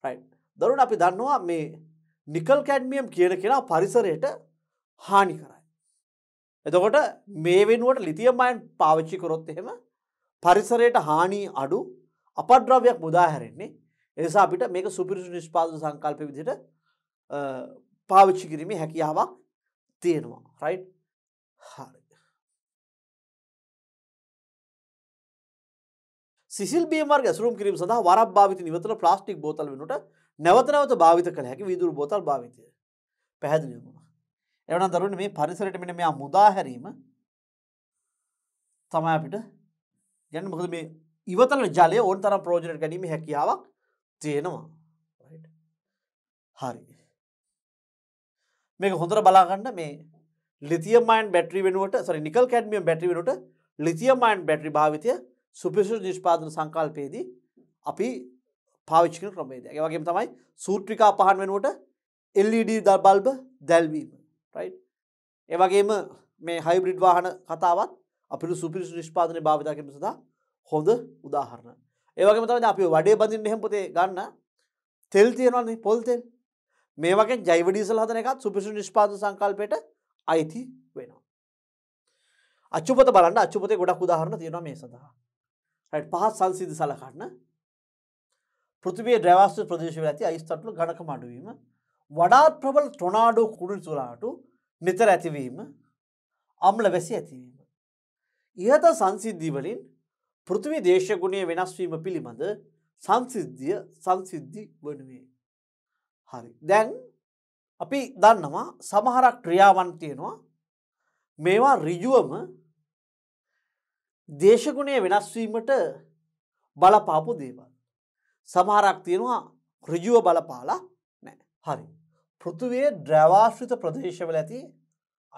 right. දරුණු අපි දන්නවා මේ නිකල් කැඩ්මියම් කියන කෙනා පරිසරයට හානි කරයි. එතකොට මේ වෙනුවට ලිතියම් අයන් පාවිච්චි කරොත් එහෙම පරිසරයට හානි අඩු අපද්‍රව්‍යයක් මුදා හැරෙන්නේ. එනිසා අපිට මේක සුපිරිසු නිෂ්පාදන සංකල්ප විදිහට පාවිච්චි කිරීමේ හැකියාවක් තියෙනවා right හරි ಸಿಸಿಲ್ ಬಿಎಂಆರ್ ಗೆ ಹೆಸರುಂ ಕಿರಿಮ್ ಸಂದಾ ವರಬ್ ಭಾವಿತ ನಿವತಲ ಪ್ಲಾಸ್ಟಿಕ್ ಬೋತಲ್ ವೆನುಟ නැවත නැවත භාවිත කළ හැකි වීදුරු බෝතල් භාවිතය පැහැදිලි වුණා. එවනම් දරුවනේ මේ පරිසරයට මෙන්න මෙයා මුදා හැරීම තමයි අපිට කියන්නේ මොකද මේ ඉවතල ජලය ඕනතරම් ප්‍රයෝජනට ගැනීම හැකියාවක් තියෙනවා. රයිට්. හරි. මේක හොඳට බලා ගන්න මේ ලිතියම් අයන් බැටරි වෙනුවට sorry නිකල් කැඩ්මියම් බැටරි වෙනුවට ලිතියම් අයන් බැටරි භාවිතය සුපිරිසුදු නිෂ්පාදන සංකල්පයේදී අපි පාවිච්චි කරන ක්‍රමයේදී. ඒ වගේම තමයි සූත්‍රිකා පහන් වෙනුවට එල් ඊ ඩී බල්බ දැල්වීම. රයිට්. ඒ වගේම මේ හයිබ්‍රිඩ් වාහන කතාවත් අපිට සුපිරිසුදු නිෂ්පාදනයේ භාවිතා කිරීම සඳහා හොඳ උදාහරණ. ඒ වගේම තමයි අපි වඩේ බඳින්න එහෙම පොතේ ගන්න තෙල් තියෙනවානේ පොල් තෙල්. මේ වගේ ජෛව ඩීසල් හදන එකත් සුපිරිසුදු නිෂ්පාදන සංකල්පයට අයිති වෙනවා. අච්චුපත බලන්න අච්චුපතේ ගොඩක් උදාහරණ තියෙනවා මේ සඳහා. රයිට්. පහත් සංසිද්ධ සලකන්න पृथ्वी द्रवास प्रदेश ईस्तु गणक अडवीम वड़ा प्रबल टोनाडो कुड़सुराट नितर अतिवीम आम्ल व्यसी अतिवीम इहत संसिद्धि बलि पृथ्वी देश गुणिय विनास्वीम पिलिमद संसिद्धिय संसिद्धि बनुवे हरि देन अपि दन्नम समहर क्रियावन्तेनो मेवा ඍජුවම देश गुणिय विनास्वीमट බලපාපු දේවල් සමහරක් තියෙනවා ඍජුව බලපාලා නැහැ. හරි. පෘථුවේ ද්‍රවාශ්‍රිත ප්‍රදේශවල ඇති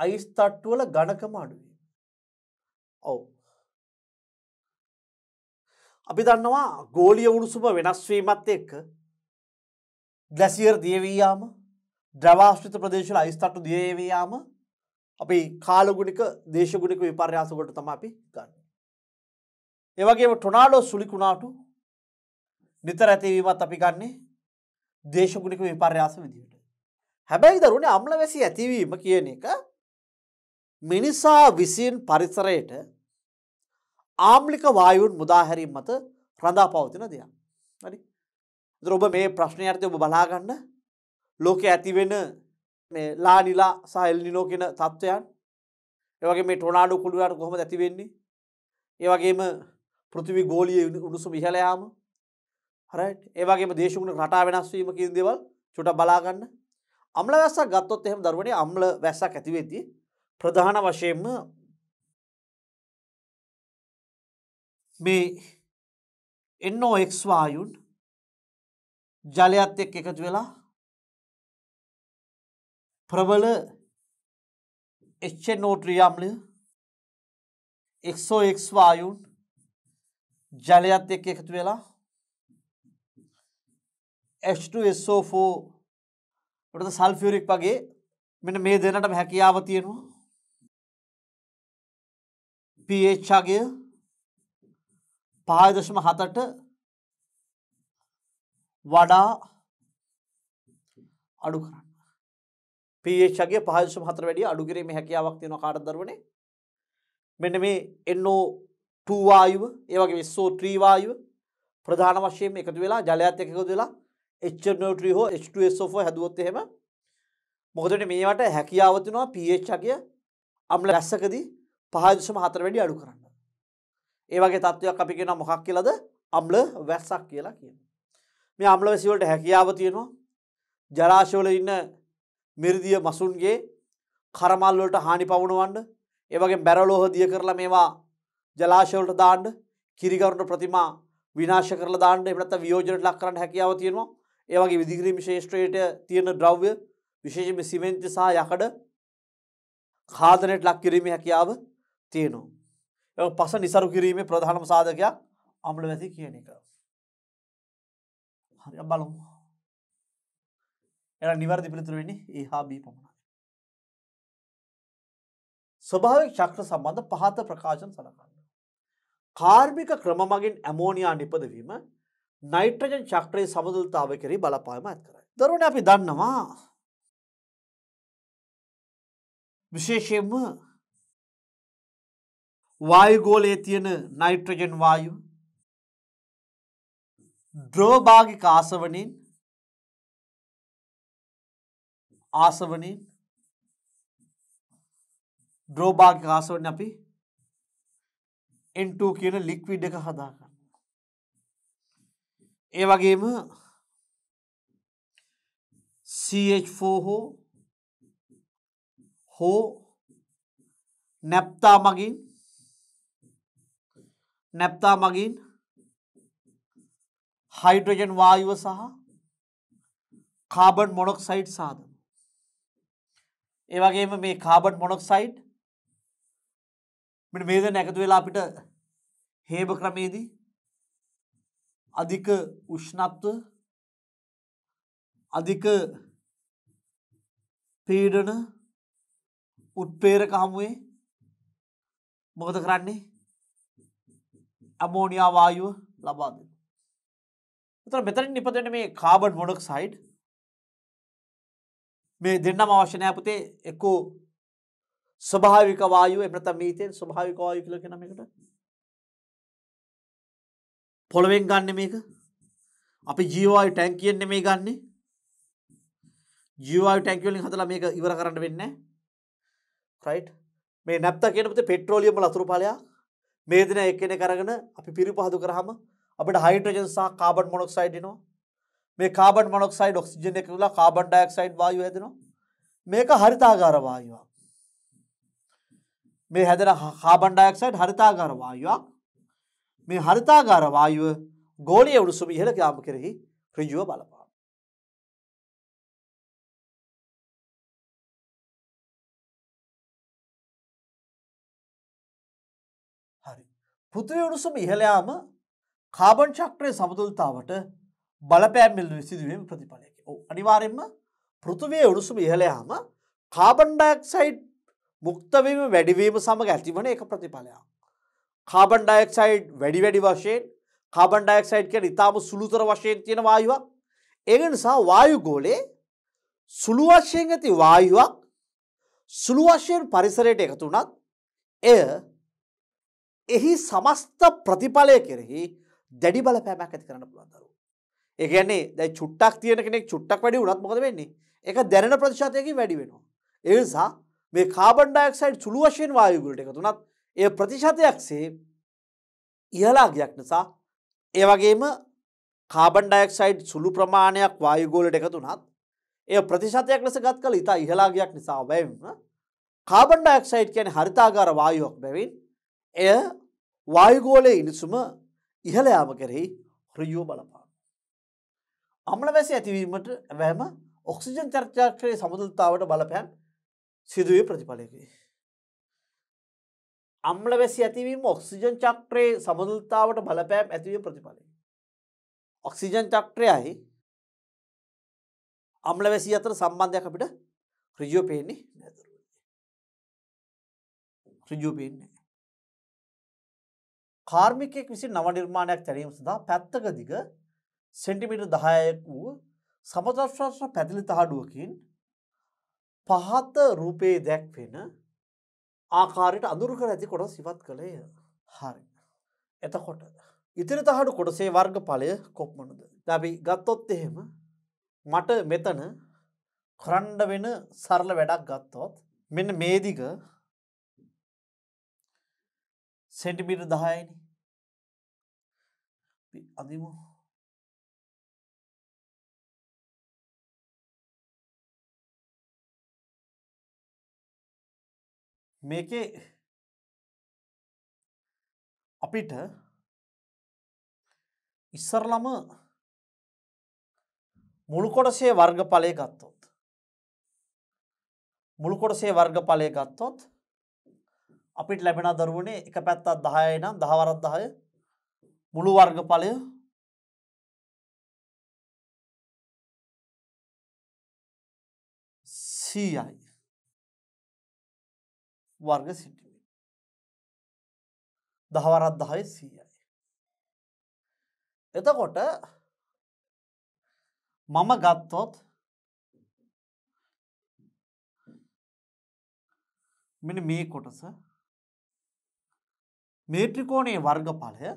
අයිස් තට්ටු වල ඝනකම අඩුයි. ඔව්. අපි දන්නවා ගෝලීය උණුසුම වෙනස් වීමත් එක්ක ග්ලැසියර් දියවී යාම, ද්‍රවාශ්‍රිත ප්‍රදේශවල අයිස් තට්ටු දියවී යාම අපි කාලගුණික දේශගුණික විපර්යාස වලට තමයි අපි ගන්න. ඒ වගේම ටොනාඩෝ සුළි කුණාටු නිතර ඇතිවීමත් අපි ගන්නෙ දේශගුණික විපර්යාස විදිහට. හැබැයි දරුවනේ අම්ල වැසි ඇතිවීම කියන එක මිනිසා විසින් පරිසරයට ආම්ලික වායුන් මුදා හැරීම මත රඳා පවතින දෙයක්. හරි. ඒතර ඔබ මේ ප්‍රශ්නේ අර්ථය ඔබ බලා ගන්න. ලෝකයේ ඇති වෙන මේ ලානිලා සහ එල්නිනෝ කියන තත්ත්වයන්, ඒ වගේම මේ ටොනාඩෝ කුළුණාට කොහොමද ඇති වෙන්නේ? ඒ වගේම පෘථිවි ගෝලීය උණුසුම ඉහළ යාම, රයිට්. ඒ වගේම දේශගුණ රටා වෙනස් වීම කියන දේවල් චුට්ටක් බලා ගන්න. අම්ල වැස්සක් ගත්තොත් එහෙම දරුවනේ අම්ල වැස්සක් ඇති වෙද්දී ප්‍රධාන වශයෙන්ම මේ එන් ඕ එක්ස් වායුන් ජලයත් එක්ක එකතු වෙලා ප්‍රබල එච් එන් ඕ ත්‍රී අම්ලය එක්ස් ඕ එක්ස් වායුන් ජලයත් එක්ක එකතු වෙලා H two S O four වලට සල්ෆියුරික් වගේ මෙන්න මේ දෙන්නටම හැකියාව තියෙනවා. pH අගය පහ දශම හතට වඩා අඩු කරන්න. pH අගය පහ දශම හතට වැඩිය අඩු කිරීමේ හැකියාවක් තියෙනවා කාටද දරුවනේ? මෙන්න මේ එන් ඕ ටු වායුව, ඒ වගේම එස් ඕ ත්‍රී වායුව ප්‍රධාන වශයෙන් එකතු වෙලා ජලයත් එක්ක එකතු වෙලා එච් එන් ඕ ත්‍රී හෝ H two S O four හැදුවොත් එහෙම මොකදනේ මේවට හැකියාව දෙනවා pH අගය අම්ල රසකදී පහ දශම හතට වැඩි අඩු කරන්න. ඒ වගේ තත්ත්වයක් අපි කියනවා මොකක් කියලාද? අම්ල වැස්සක් කියලා කියනවා. මේ අම්ල වැසි වලට හැකියාව තියෙනවා ජලාශ වල ඉන්න මිරිදිය මසුන්ගේ කරමල් වලට හානි පවනවන්න, ඒ වගේම බැරලෝහ දිය කරලා මේවා ජලාශ වලට දාන්න, කිරිගරුණ ප්‍රතිමා විනාශ කරලා දාන්න, එහෙම නැත්නම් වියෝජනයට ලක් කරන්න හැකියාව තියෙනවා. ඒ වගේ විදිකිරීම ශේෂ්ත්‍රයට තියෙන ද්‍රව්‍ය විශේෂයෙන්ම සිමෙන්ති සහ යකඩ ඛාදනයට ලක් කිරීමේ හැකියාව තියෙනවා. ඒක පස નિසරු කිරීමේ ප්‍රධානම සාධකයක් අම්ල වැසි කියන එක. හරි, අපි බලමු. එන නිවර්දි පිළිතුර වෙන්නේ A හා B පමණයි. ස්වභාවික චක්‍ර සම්බන්ධ පහත ප්‍රකාශන සලකන්න. කාර්මික ක්‍රම මගින් ඇමෝනියා නිපදවීම නයිට්‍රජන් චක්‍රයේ සමතුලිතතාවය කෙරෙහි බලපෑම ඇති කරයි. දරුවනේ අපි දන්නවා විශේෂයෙන්ම වායු ගෝලයේ තියෙන නයිට්‍රජන් වායු ද්‍රවභාගික ආසවණින් ආසවණින් ද්‍රවභාගික ආසවණින් අපි එන් ටු කියන ලික්විඩ් එක හදා ගන්න. ඒ වගේම සී එච් ෆෝර් හෝ හෝ නැප්තා මගින් නැප්තා මගින් हाइड्रोजन वायु सह कार्बन मोनोक्साइड साधन एवगेम मे कार्बन मोनोक्साइड मैं वेदन एकला हेब क्रमेदी अधिक उष्णत्व अधिक पीड़न उत्प्रेरक हुए मुगदक्राणी अमोनिया वायु लबाद මෙතනින් ඉපදෙන මේ කාබන් මොනොක්සයිඩ් මේ දෙන්නම අවශ්‍ය නැහැ පුතේ එක්ක ස්වභාවික වායුව එහෙම නැත්නම් මීතේන් ස්වභාවික වායුව කියලා කියන මේකට පොළවෙන් ගන්න මේක අපි ජීව වායු ටැංකියෙන් නෙමෙයි ගන්නෙ ජීව වායු ටැංකිය වලින් හදලා මේක ඉවර කරන්න වෙන්නේ නැහැ රයිට් මේ නැප්තා කියන පුතේ පෙට්‍රෝලියම් වල අතුරු පාලයක් මේ දින එක්කෙනෙක් අරගෙන අපි පිරිපහදු කරාම අපිට හයිඩ්‍රජන් සහ කාබන් මොනොක්සයිඩ් එනවා මේ කාබන් මොනොක්සයිඩ් ඔක්සිජන් එක්ක උලා කාබන් ඩයොක්සයිඩ් වායුව හැදෙනවා මේක හරිතාගාර වායුවක් මේ හැදෙන කාබන් ඩයොක්සයිඩ් හරිතාගාර වායුවක් මේ හරිතාගාර වායුව ගෝලීය උණුසුම ඉහළ යාම කෙරෙහි ඍජුව බලපාන හරි පෘථිවි උණුසුම ඉහළ යාම කාබන් චක්‍රයේ සමතුලිතතාවට බලපෑම් මෙල්ලුවේ සිදුවීම ප්‍රතිඵලයකි. ඔව් අනිවාර්යයෙන්ම පෘථිවියේ උණුසුම ඉහළ යාම කාබන් ඩයොක්සයිඩ් මුක්ත වීම වැඩි වීම සමග ඇතිවන එක ප්‍රතිඵලයක්. කාබන් ඩයොක්සයිඩ් වැඩි වැඩි වශයෙන් කාබන් ඩයොක්සයිඩ් කියන්නේ ඉතාම සුළුතර වශයෙන් තියෙන වායුවක්. ඒක නිසා වායු ගෝලයේ සුළු වශයෙන් ඇති වායුවක් සුළු වශයෙන් පරිසරයට එකතු වුණත් එය එහි සමස්ත ප්‍රතිඵලය කෙරෙහි දැඩි බලපෑමක් ඇති කරන්න පුළුවන් දරුවෝ. ඒ කියන්නේ දැන් චුට්ටක් තියෙන කෙනෙක් චුට්ටක් වැඩි වුණත් මොකද වෙන්නේ? ඒක දැනෙන ප්‍රතිශතයකින් වැඩි වෙනවා. ඒ නිසා මේ කාබන් ඩයොක්සයිඩ් සුළු වශයෙන් වායු වලට එකතු වුණත් ඒ ප්‍රතිශතයක්සේ ඉහළා ගියක් නිසා ඒ වගේම කාබන් ඩයොක්සයිඩ් සුළු ප්‍රමාණයක් වායු වලට එකතු වුණත් ඒ ප්‍රතිශතයක් ලෙස ගත් කල ඉතා ඉහළා ගියක් නිසා වෙන්නේ කාබන් ඩයොක්සයිඩ් කියන්නේ හරිතාගාර වායුවක් බැවින් එය වායු ගෝලයේ ඉනිසුම ඉහළ යාම කෙරෙහි ඍජුව බලපාන. අම්ලවැසි ඇතිවීමට වැම ඔක්සිජන් චක්‍රයේ සමතුලිතතාවට බලපෑම් සිදුවේ ප්‍රතිඵලයකි. අම්ලවැසි ඇතිවීම ඔක්සිජන් චක්‍රයේ සමතුලිතතාවට බලපෑම් ඇතිවීම ප්‍රතිඵලයයි. ඔක්සිජන් චක්‍රයයි අම්ලවැසි අතර සම්බන්ධයක් අපිට ඍජුව පේන්නේ නේද? ඍජුව පේන්නේ කාර්මිකයෙක් විසින් නව නිර්මාණයක් තැරීම සඳහා පැත්තක දිග සෙන්ටිමීටර් දහයක් වූ සමතලශාස්ත්‍ර පැහැදිලි තහඩුවකින් පහත රූපේ දැක්වෙන ආකාරයට අඳුරු කර ඇති කොටස ඉවත් කළේය. හරි. එතකොට ඉතිරි තහඩු කොටසේ වර්ගඵලය කොපමණද? දැන් අපි ගත්තොත් එහෙම මට මෙතන කරන්න වෙන සරල වැඩක් ගත්තොත් මෙන්න මේ දිග सेंटीमीटर दहाई नहीं अधिमो मेके अपिट इस्सरलाम मुलुकोडसे वर्गपाले गत्तोत मुलुकोडसे वर्गपाले गत्तोत අපිට ලැබෙන දරුවනේ එක පැත්තක් දහයයි නම් දහ වරක් දහය මුළු වර්ගඵලය සීයයි වර්ග සෙන්ටිමීටර් දහ වරක් දහය සීයයි. එතකොට මම ගත්තොත් මෙන්න මේ කොටස මේ ත්‍රිකෝණයේ වර්ගඵලය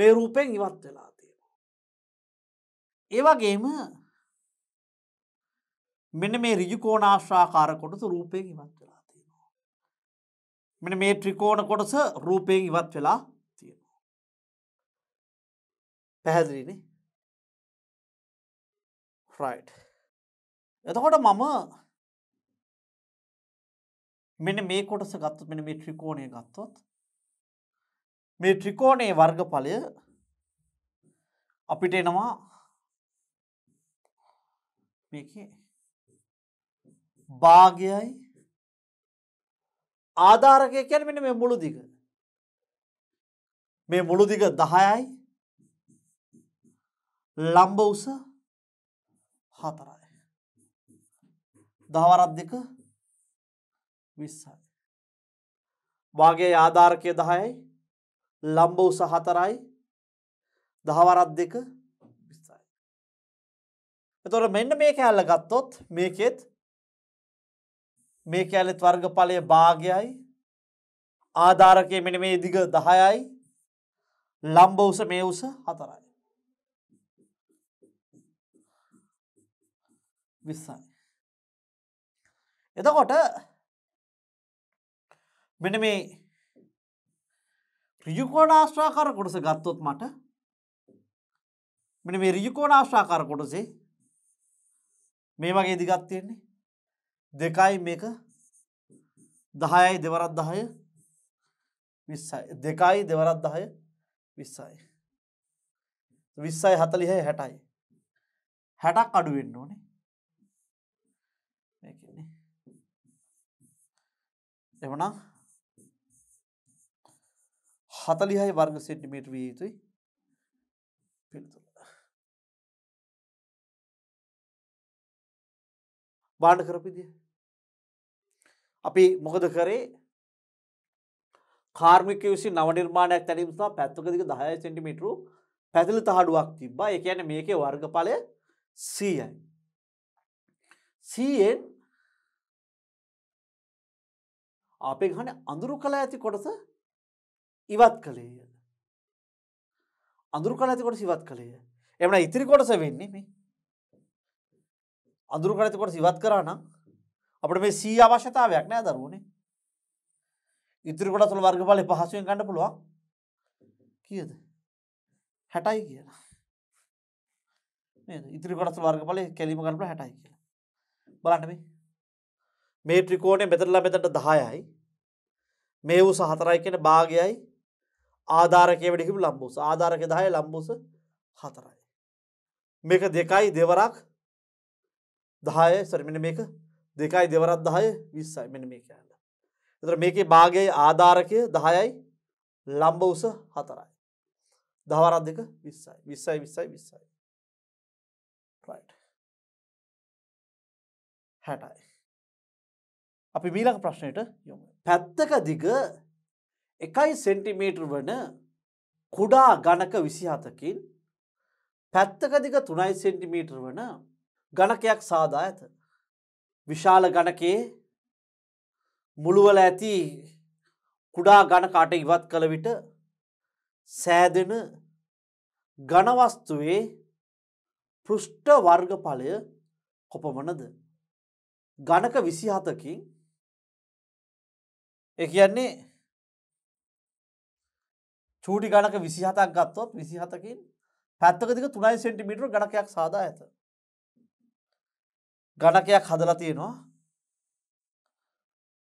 මේ රූපයෙන් ඉවත් වෙලා තියෙනවා. ඒ වගේම මෙන්න මේ ඍජු කෝණාශ්‍රාකාර කොටස රූපයෙන් ඉවත් වෙලා තියෙනවා. මෙන්න මේ ත්‍රිකෝණ කොටස රූපයෙන් ඉවත් වෙලා තියෙනවා. පැහැදිලි නේ right එතකොට මම මෙන්න මේ කොටස ගත්තොත් මෙන්න මේ ත්‍රිකෝණය ගත්තොත් මේ ත්‍රිකෝණයේ වර්ගඵලය අපිට එනවා මේකේ භාගයයි ආධාරකය කියන්නේ මෙන්න මේ මුළු දිග මේ මුළු දිග දහයයි लंब उस हाथरा दहवराधिक विस्सा बागे आधार के दहाय लंब उस हाथराई दहवराधिक विस्सा तो मेन में क्या लगा तो मेकेत मेके आलित वर्ग पाले बागे आई आधार के मेन में दिग दहाय लंब उस में उस हाथराई विस्तार එතකොට මෙන්න මේ ඍජු කෝණාශ්‍රාකාර කොටස ගත්තොත් මට මෙන්න මේ ඍජු කෝණාශ්‍රාකාර කොටසේ මේ වගේ දිගක් තියෙන්නේ දෙකයි මේක දහයයි දෙවරක් දහය විස්සයි දෙකයි දෙවරක් දහය විස්සයි විස්සයි හතලිහයි හැටයි හැටක් අඩු වෙන්න ඕනේ හතලිහයි වර්ග සෙන්ටිමීටර් විය යුතුයි බාණ්ඩ කරපිදී අපි මොකද කරේ කාර්මිකයෝ විසින් නව නිර්මාණයක් තැනීම සඳහා පැත්තක දිග දහයයි සෙන්ටිමීටර් පැතල තහඩුවක් තිබ්බා ඒ කියන්නේ මේකේ වර්ගඵලය සීයයි සීයෙන් आपे घने अंदरू कला ऐसी कोटस इवात कले अंदरू कला ऐसी कोटस इवात कले ये अपना इतनी कोटस है वेन्नी में अंदरू कला ऐसी कोटस इवात करा ना अपने में सी आवश्यकता आवश्यक नहीं आधार होने इतनी कोटस तो वर्ग वाले पहासों के कांड पुलवा किया था हटाई किया ना नहीं इतनी कोटस तो वर्ग वाले कैली मगर पर हटाई किया बलान में මේ ත්‍රිකෝණය මෙතනලා මෙතනට දහයයි මේ උස හතරයි කියන්නේ භාගයයි ආධාරකයේ වැඩි කිව්ව ලම්බ උස ආධාරකයේ දහයයි ලම්බ උස හතරයි මේක දෙකයි දෙවරක් දහයයි sorry මෙන්න මේක දෙකයි දෙවරක් දහයයි විස්සයි මෙන්න මේක යන්න. ඒතර මේකේ භාගයයි ආධාරකයේ දහයයි ලම්බ උස හතරයි. දහවරක් දෙක විස්සයි විස්සයි විස්සයි විස්සයි right හැටයි අපි ඊළඟ ප්‍රශ්නයට යමු. පැත්තක දිග එකයි සෙන්ටිමීටර් වන කුඩා ඝනක විසි හතකින් පැත්තක දිග තුනයි සෙන්ටිමීටර් වන ඝනකයක් සාදා ඇත. විශාල ඝනකයේ මුළුවල ඇති කුඩා ඝනක අට ඉවත් කළ විට සෑදෙන ඝන වස්තුවේ පෘෂ්ඨ වර්ගඵලය කොපමණද? ඝනක විසි හතකින් ඒ කියන්නේ චූටි ගණක විසි හතක් ගත්තොත් විසි හතකින් පැත්තක දිග තුනයි සෙන්ටිමීටර ගණකයක් සාදා ඇත. ගණකයක් හදලා තියෙනවා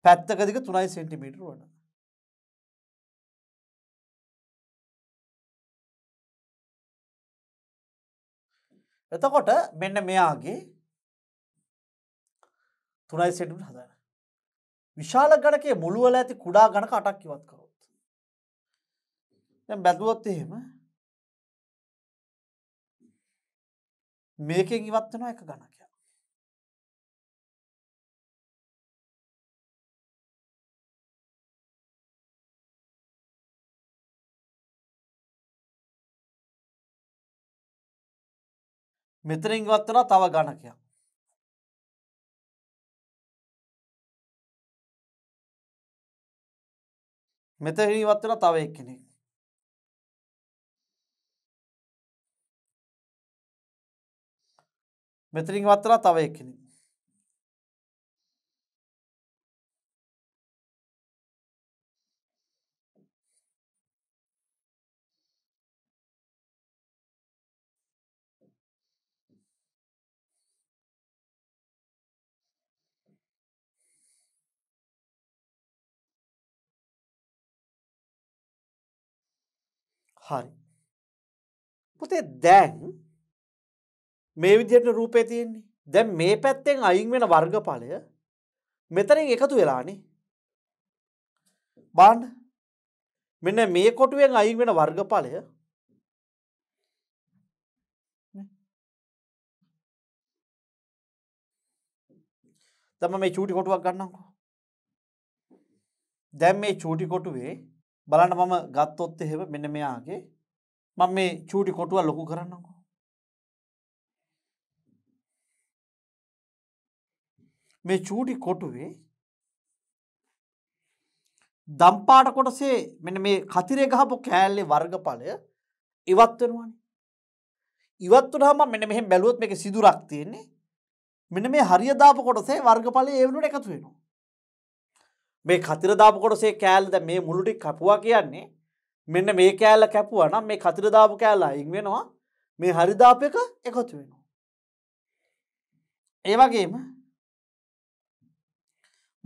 පැත්තක දිග තුනයි සෙන්ටිමීටර වන. එතකොට මෙන්න මෙයාගේ තුනයි සෙන්ටිමීටර හදාගන්න. විශාල ගණකයේ මුළුවල ඇති කුඩා ගණක අටක් ඉවත් කරොත් දැන් බැලුවොත් එහෙම මේකෙන් ඉවත් වෙනවා එක ගණකයක් මෙතනින් ඉවත් වෙනවා තව ගණකයක් මෙතනින් ඉවත් වෙන තව එක්කෙනෙක් මෙතනින් ඉවත් වෙන තව එක්කෙනෙක් හරි. පුතේ දැන් මේ විදිහට රූපේ තියෙන්නේ. දැන් මේ පැත්තෙන් අයින් වෙන වර්ගඵලය මෙතනින් එකතු වෙලානේ. බලන්න. මෙන්න මේ කොටුවෙන් අයින් වෙන වර්ගඵලය තම මේ චූටි කොටුවක් ගන්නම්කෝ. දැන් මේ චූටි කොටුවේ බලන්න මම ගත්තොත් එහෙම මෙන්න මෙයාගේ මම මේ චූටි කොටුව ලොකු කරන්නම්කෝ. මේ චූටි කොටුවේ දම්පාට කොටසේ මෙන්න මේ කතිරේ ගහපු කෑල්ලේ වර්ගඵලය ඉවත් වෙනවානේ. ඉවත් වුණාම මෙන්න මෙහෙම බැලුවොත් මේකේ සිදුරක් තියෙන්නේ. මෙන්න මේ හරිය දාපු කොටසේ වර්ගඵලය ඒ වෙනුවට එකතු වෙනවා. මේ කතර දාපු කොටසේ කෑල්ල දැන් මේ මුළු ටික කපුවා කියන්නේ මෙන්න මේ කෑල්ල කැපුවා නම් මේ කතර දාපු කෑල්ල අයින් වෙනවා මේ හරි දාපයක එකතු වෙනවා. ඒ වගේම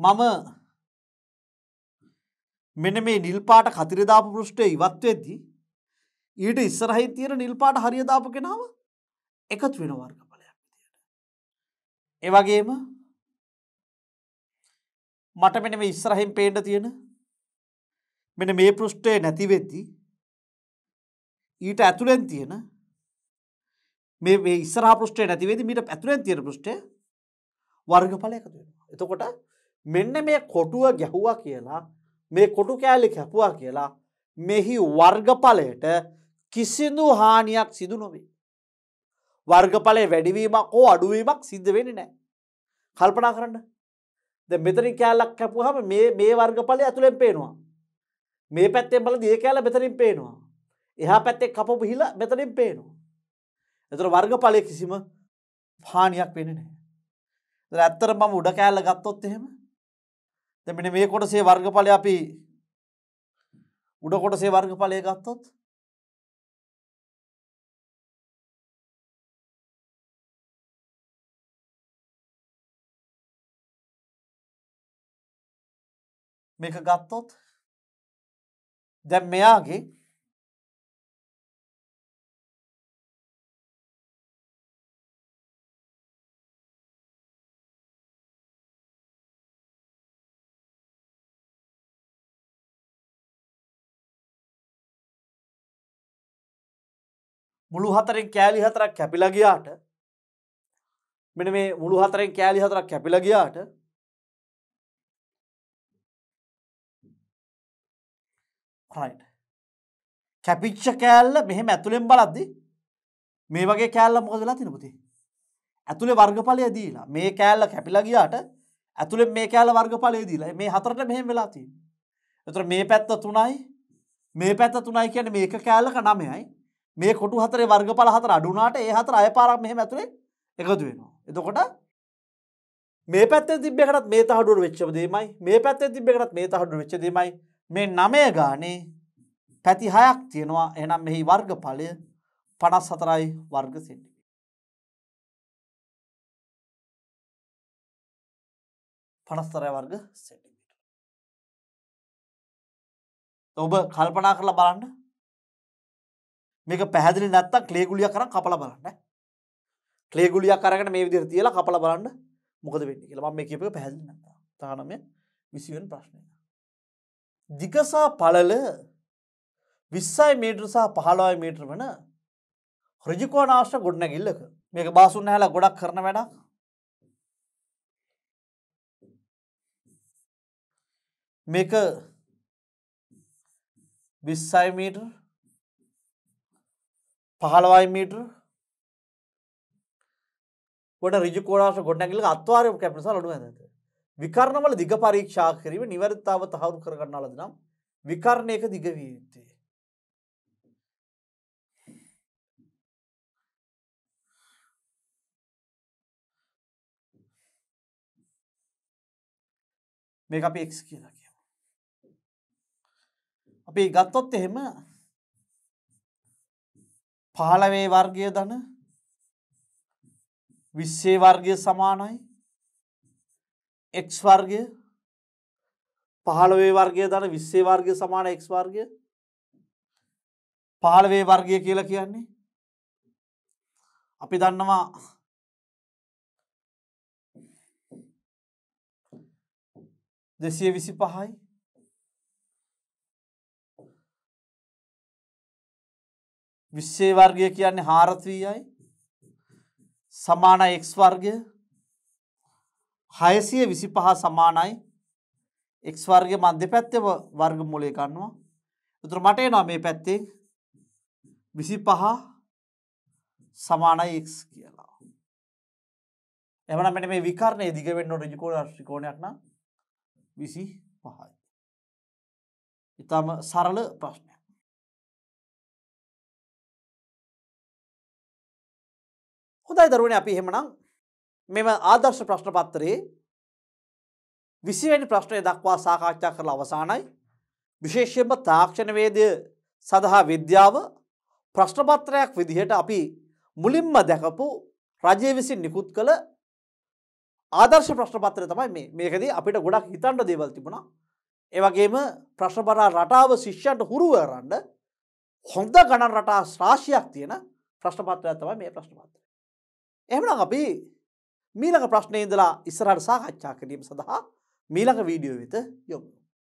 මම මෙන්න මේ නිල් පාට කතර දාපු පෘෂ්ඨය ඉවත් වෙද්දී ඊට ඉස්සරහින් තියෙන නිල් පාට හරිය දාපු කෙනාව එකතු වෙන වර්ගඵලයක් විදියට. ඒ වගේම මට මෙන්න මේ ඉස්සරහින් පේන්න තියෙන මෙන්න මේ පෘෂ්ඨය නැති වෙද්දී ඊට ඇතුලෙන් තියෙන මේ මේ ඉස්සරහා පෘෂ්ඨය නැති වෙද්දී මීට ඇතුලෙන් තියෙන පෘෂ්ඨය වර්ගඵල එකතු වෙනවා. එතකොට මෙන්න මේ කොටුව ගැහුවා කියලා මේ කොටු කැලේ කැපුවා කියලා මෙහි වර්ගඵලයට කිසිදු හානියක් සිදු නොවේ. වර්ගඵලයේ වැඩිවීමක් හෝ අඩුවීමක් සිද්ධ වෙන්නේ නැහැ. කල්පනා කරන්න. දැන් මෙතනින් කැලක් කැපුවාම මේ මේ වර්ගඵලය ඇතුලෙන් පේනවා. මේ පැත්තෙන් බලද්දී ඒ කැල මෙතනින් පේනවා. එහා පැත්තේ කපපු හිල මෙතනින් පේනවා. ඒතර වර්ගඵලයේ කිසිම හානියක් වෙන්නේ නැහැ. ඒතර ඇත්තටම මම උඩ කැල ගත්තොත් එහෙම දැන් මෙන්න මේ කොටසේ වර්ගඵලය අපි උඩ කොටසේ වර්ගඵලය ගත්තොත් මේක ගත්තොත් දැන් මෙයාගේ මුළු හතරෙන් කෑලි හතරක් කැපිලා ගියාට මෙන්න මේ මුළු හතරෙන් කෑලි හතරක් කැපිලා ගියාට රයිට් කැපිච්ච කෑල්ල මෙහෙම ඇතුලෙන් බලද්දි මේ වගේ කෑල්ල මොකද වෙලා තියෙන්නේ පුතේ? ඇතුලේ වර්ගඵලය දීලා මේ කෑල්ල කැපිලා ගියාට ඇතුලෙන් මේ කෑල්ල වර්ගඵලය දීලා මේ හතරට මෙහෙම වෙලා තියෙන්නේ. ඒතර මේ පැත්ත තුනයි මේ පැත්ත තුනයි කියන්නේ මේක කෑල්ලක නවයයි. මේ කොටු හතරේ වර්ගඵල හතර අඩු වුණාට ඒ හතර අයපාරක් මෙහෙම ඇතුලේ එකතු වෙනවා. එතකොට මේ පැත්තෙන් තිබ්බ එකටත් මේ තහඩුවට වෙච්චම දෙයමයි මේ පැත්තෙන් තිබ්බ එකටත් මේ තහඩුවට වෙච්ච දෙයමයි මේ නමය ගානේ පැති හයක් තියෙනවා. එහෙනම් මෙහි වර්ගඵලය පනස් හතරයි වර්ග සෙන්ටිමීටර්. පනස් හතරයි වර්ග සෙන්ටිමීටර්. ඔබ කල්පනා කරලා බලන්න. මේක පැහැදිලි නැත්තම් ක්ලේ ගුලියක් අරන් කපලා බලන්න. ක්ලේ ගුලියක් අරගෙන මේ විදිහට තියලා කපලා බලන්න මොකද වෙන්නේ කියලා. මම මේ කියපේක පැහැදිලි නැත්තම්. තානම විසි වෙනි ප්‍රශ්නය. දිගසා පළල විස්සයි මීටර් සහ පහළොවයි මීටර් වන ඍජුකෝණාශ්‍ර ගොඩනැගිල්ලක මේක බාසුන් ඇහැලා ගොඩක් කරන වැඩක්. මේක විස්සයි මීටර් පහළොවයි මීටර් වඩ ඍජුකෝණාශ්‍ර ගොඩනැගිල්ලක අත්වාරයක් කැපෙන නිසා ලොඩු ඇඳ විකරණවල දිග පරීක්ෂා කිරීම නිවැරදිතාව තහවුරු කරගන්නා ලද නම් විකරණයක දිග විය යුත්තේ. මේක අපි x කියලා කියමු. අපි ගත්තොත් එහෙම පහළොවේ වර්ගය ධන විස්සේ වර්ගය සමානයි x වර්ගය පහළොවේ වර්ගය ධන විස්සේ වර්ගය සමාන x වර්ගය පහළවේ වර්ගය කියලා කියන්නේ අපි දන්නවා දෙසිය විසිපහයි විස්සේ වර්ගය කියන්නේ හාරත්වීයයි සමානයි x වර්ගය හයසිය විසිපහ සමානයි x වර්ගය මධ්‍ය පැත්තේ වර්ගමූලය ගන්නවා. ඒතර මට එනවා මේ පැත්තේ විසිපහ සමානයි x කියලා. එහෙනම් මෙන්න මේ විකර්ණය දිග වෙන්න ඕන ඍජුකෝණ ත්‍රිකෝණයක් නම් විසිපහයි. ඊටම සරල ප්‍රශ්නයක්. හොඳයි දරුවනේ අපි එහෙමනම් මෙම ආදර්ශ ප්‍රශ්න පත්‍රයේ විසි වැනි ප්‍රශ්නය දක්වා සාකච්ඡා කරලා අවසానයි. විශේෂයෙන්ම තාක්ෂණ වේදය සඳහා විද්‍යාව ප්‍රශ්න පත්‍රයක් විදිහට අපි මුලින්ම දැකපු රජය විසින් නිකුත් කළ ආදර්ශ ප්‍රශ්න පත්‍රය තමයි මේ. මේකදී අපිට ගොඩක් හිතන්න දේවල් තිබුණා. ඒ වගේම ප්‍රශ්න පත්‍ර රටාව ශිෂ්‍යයන්ට හුරු කරන්න හොඳ ගණන් රටා රාශියක් තියෙන ප්‍රශ්න පත්‍රයක් තමයි මේ ප්‍රශ්න පත්‍රය. එහෙනම් අපි मीलक प्रश्न इंदला इस साक्षात्कार सदा मीलक वीडियो वित योग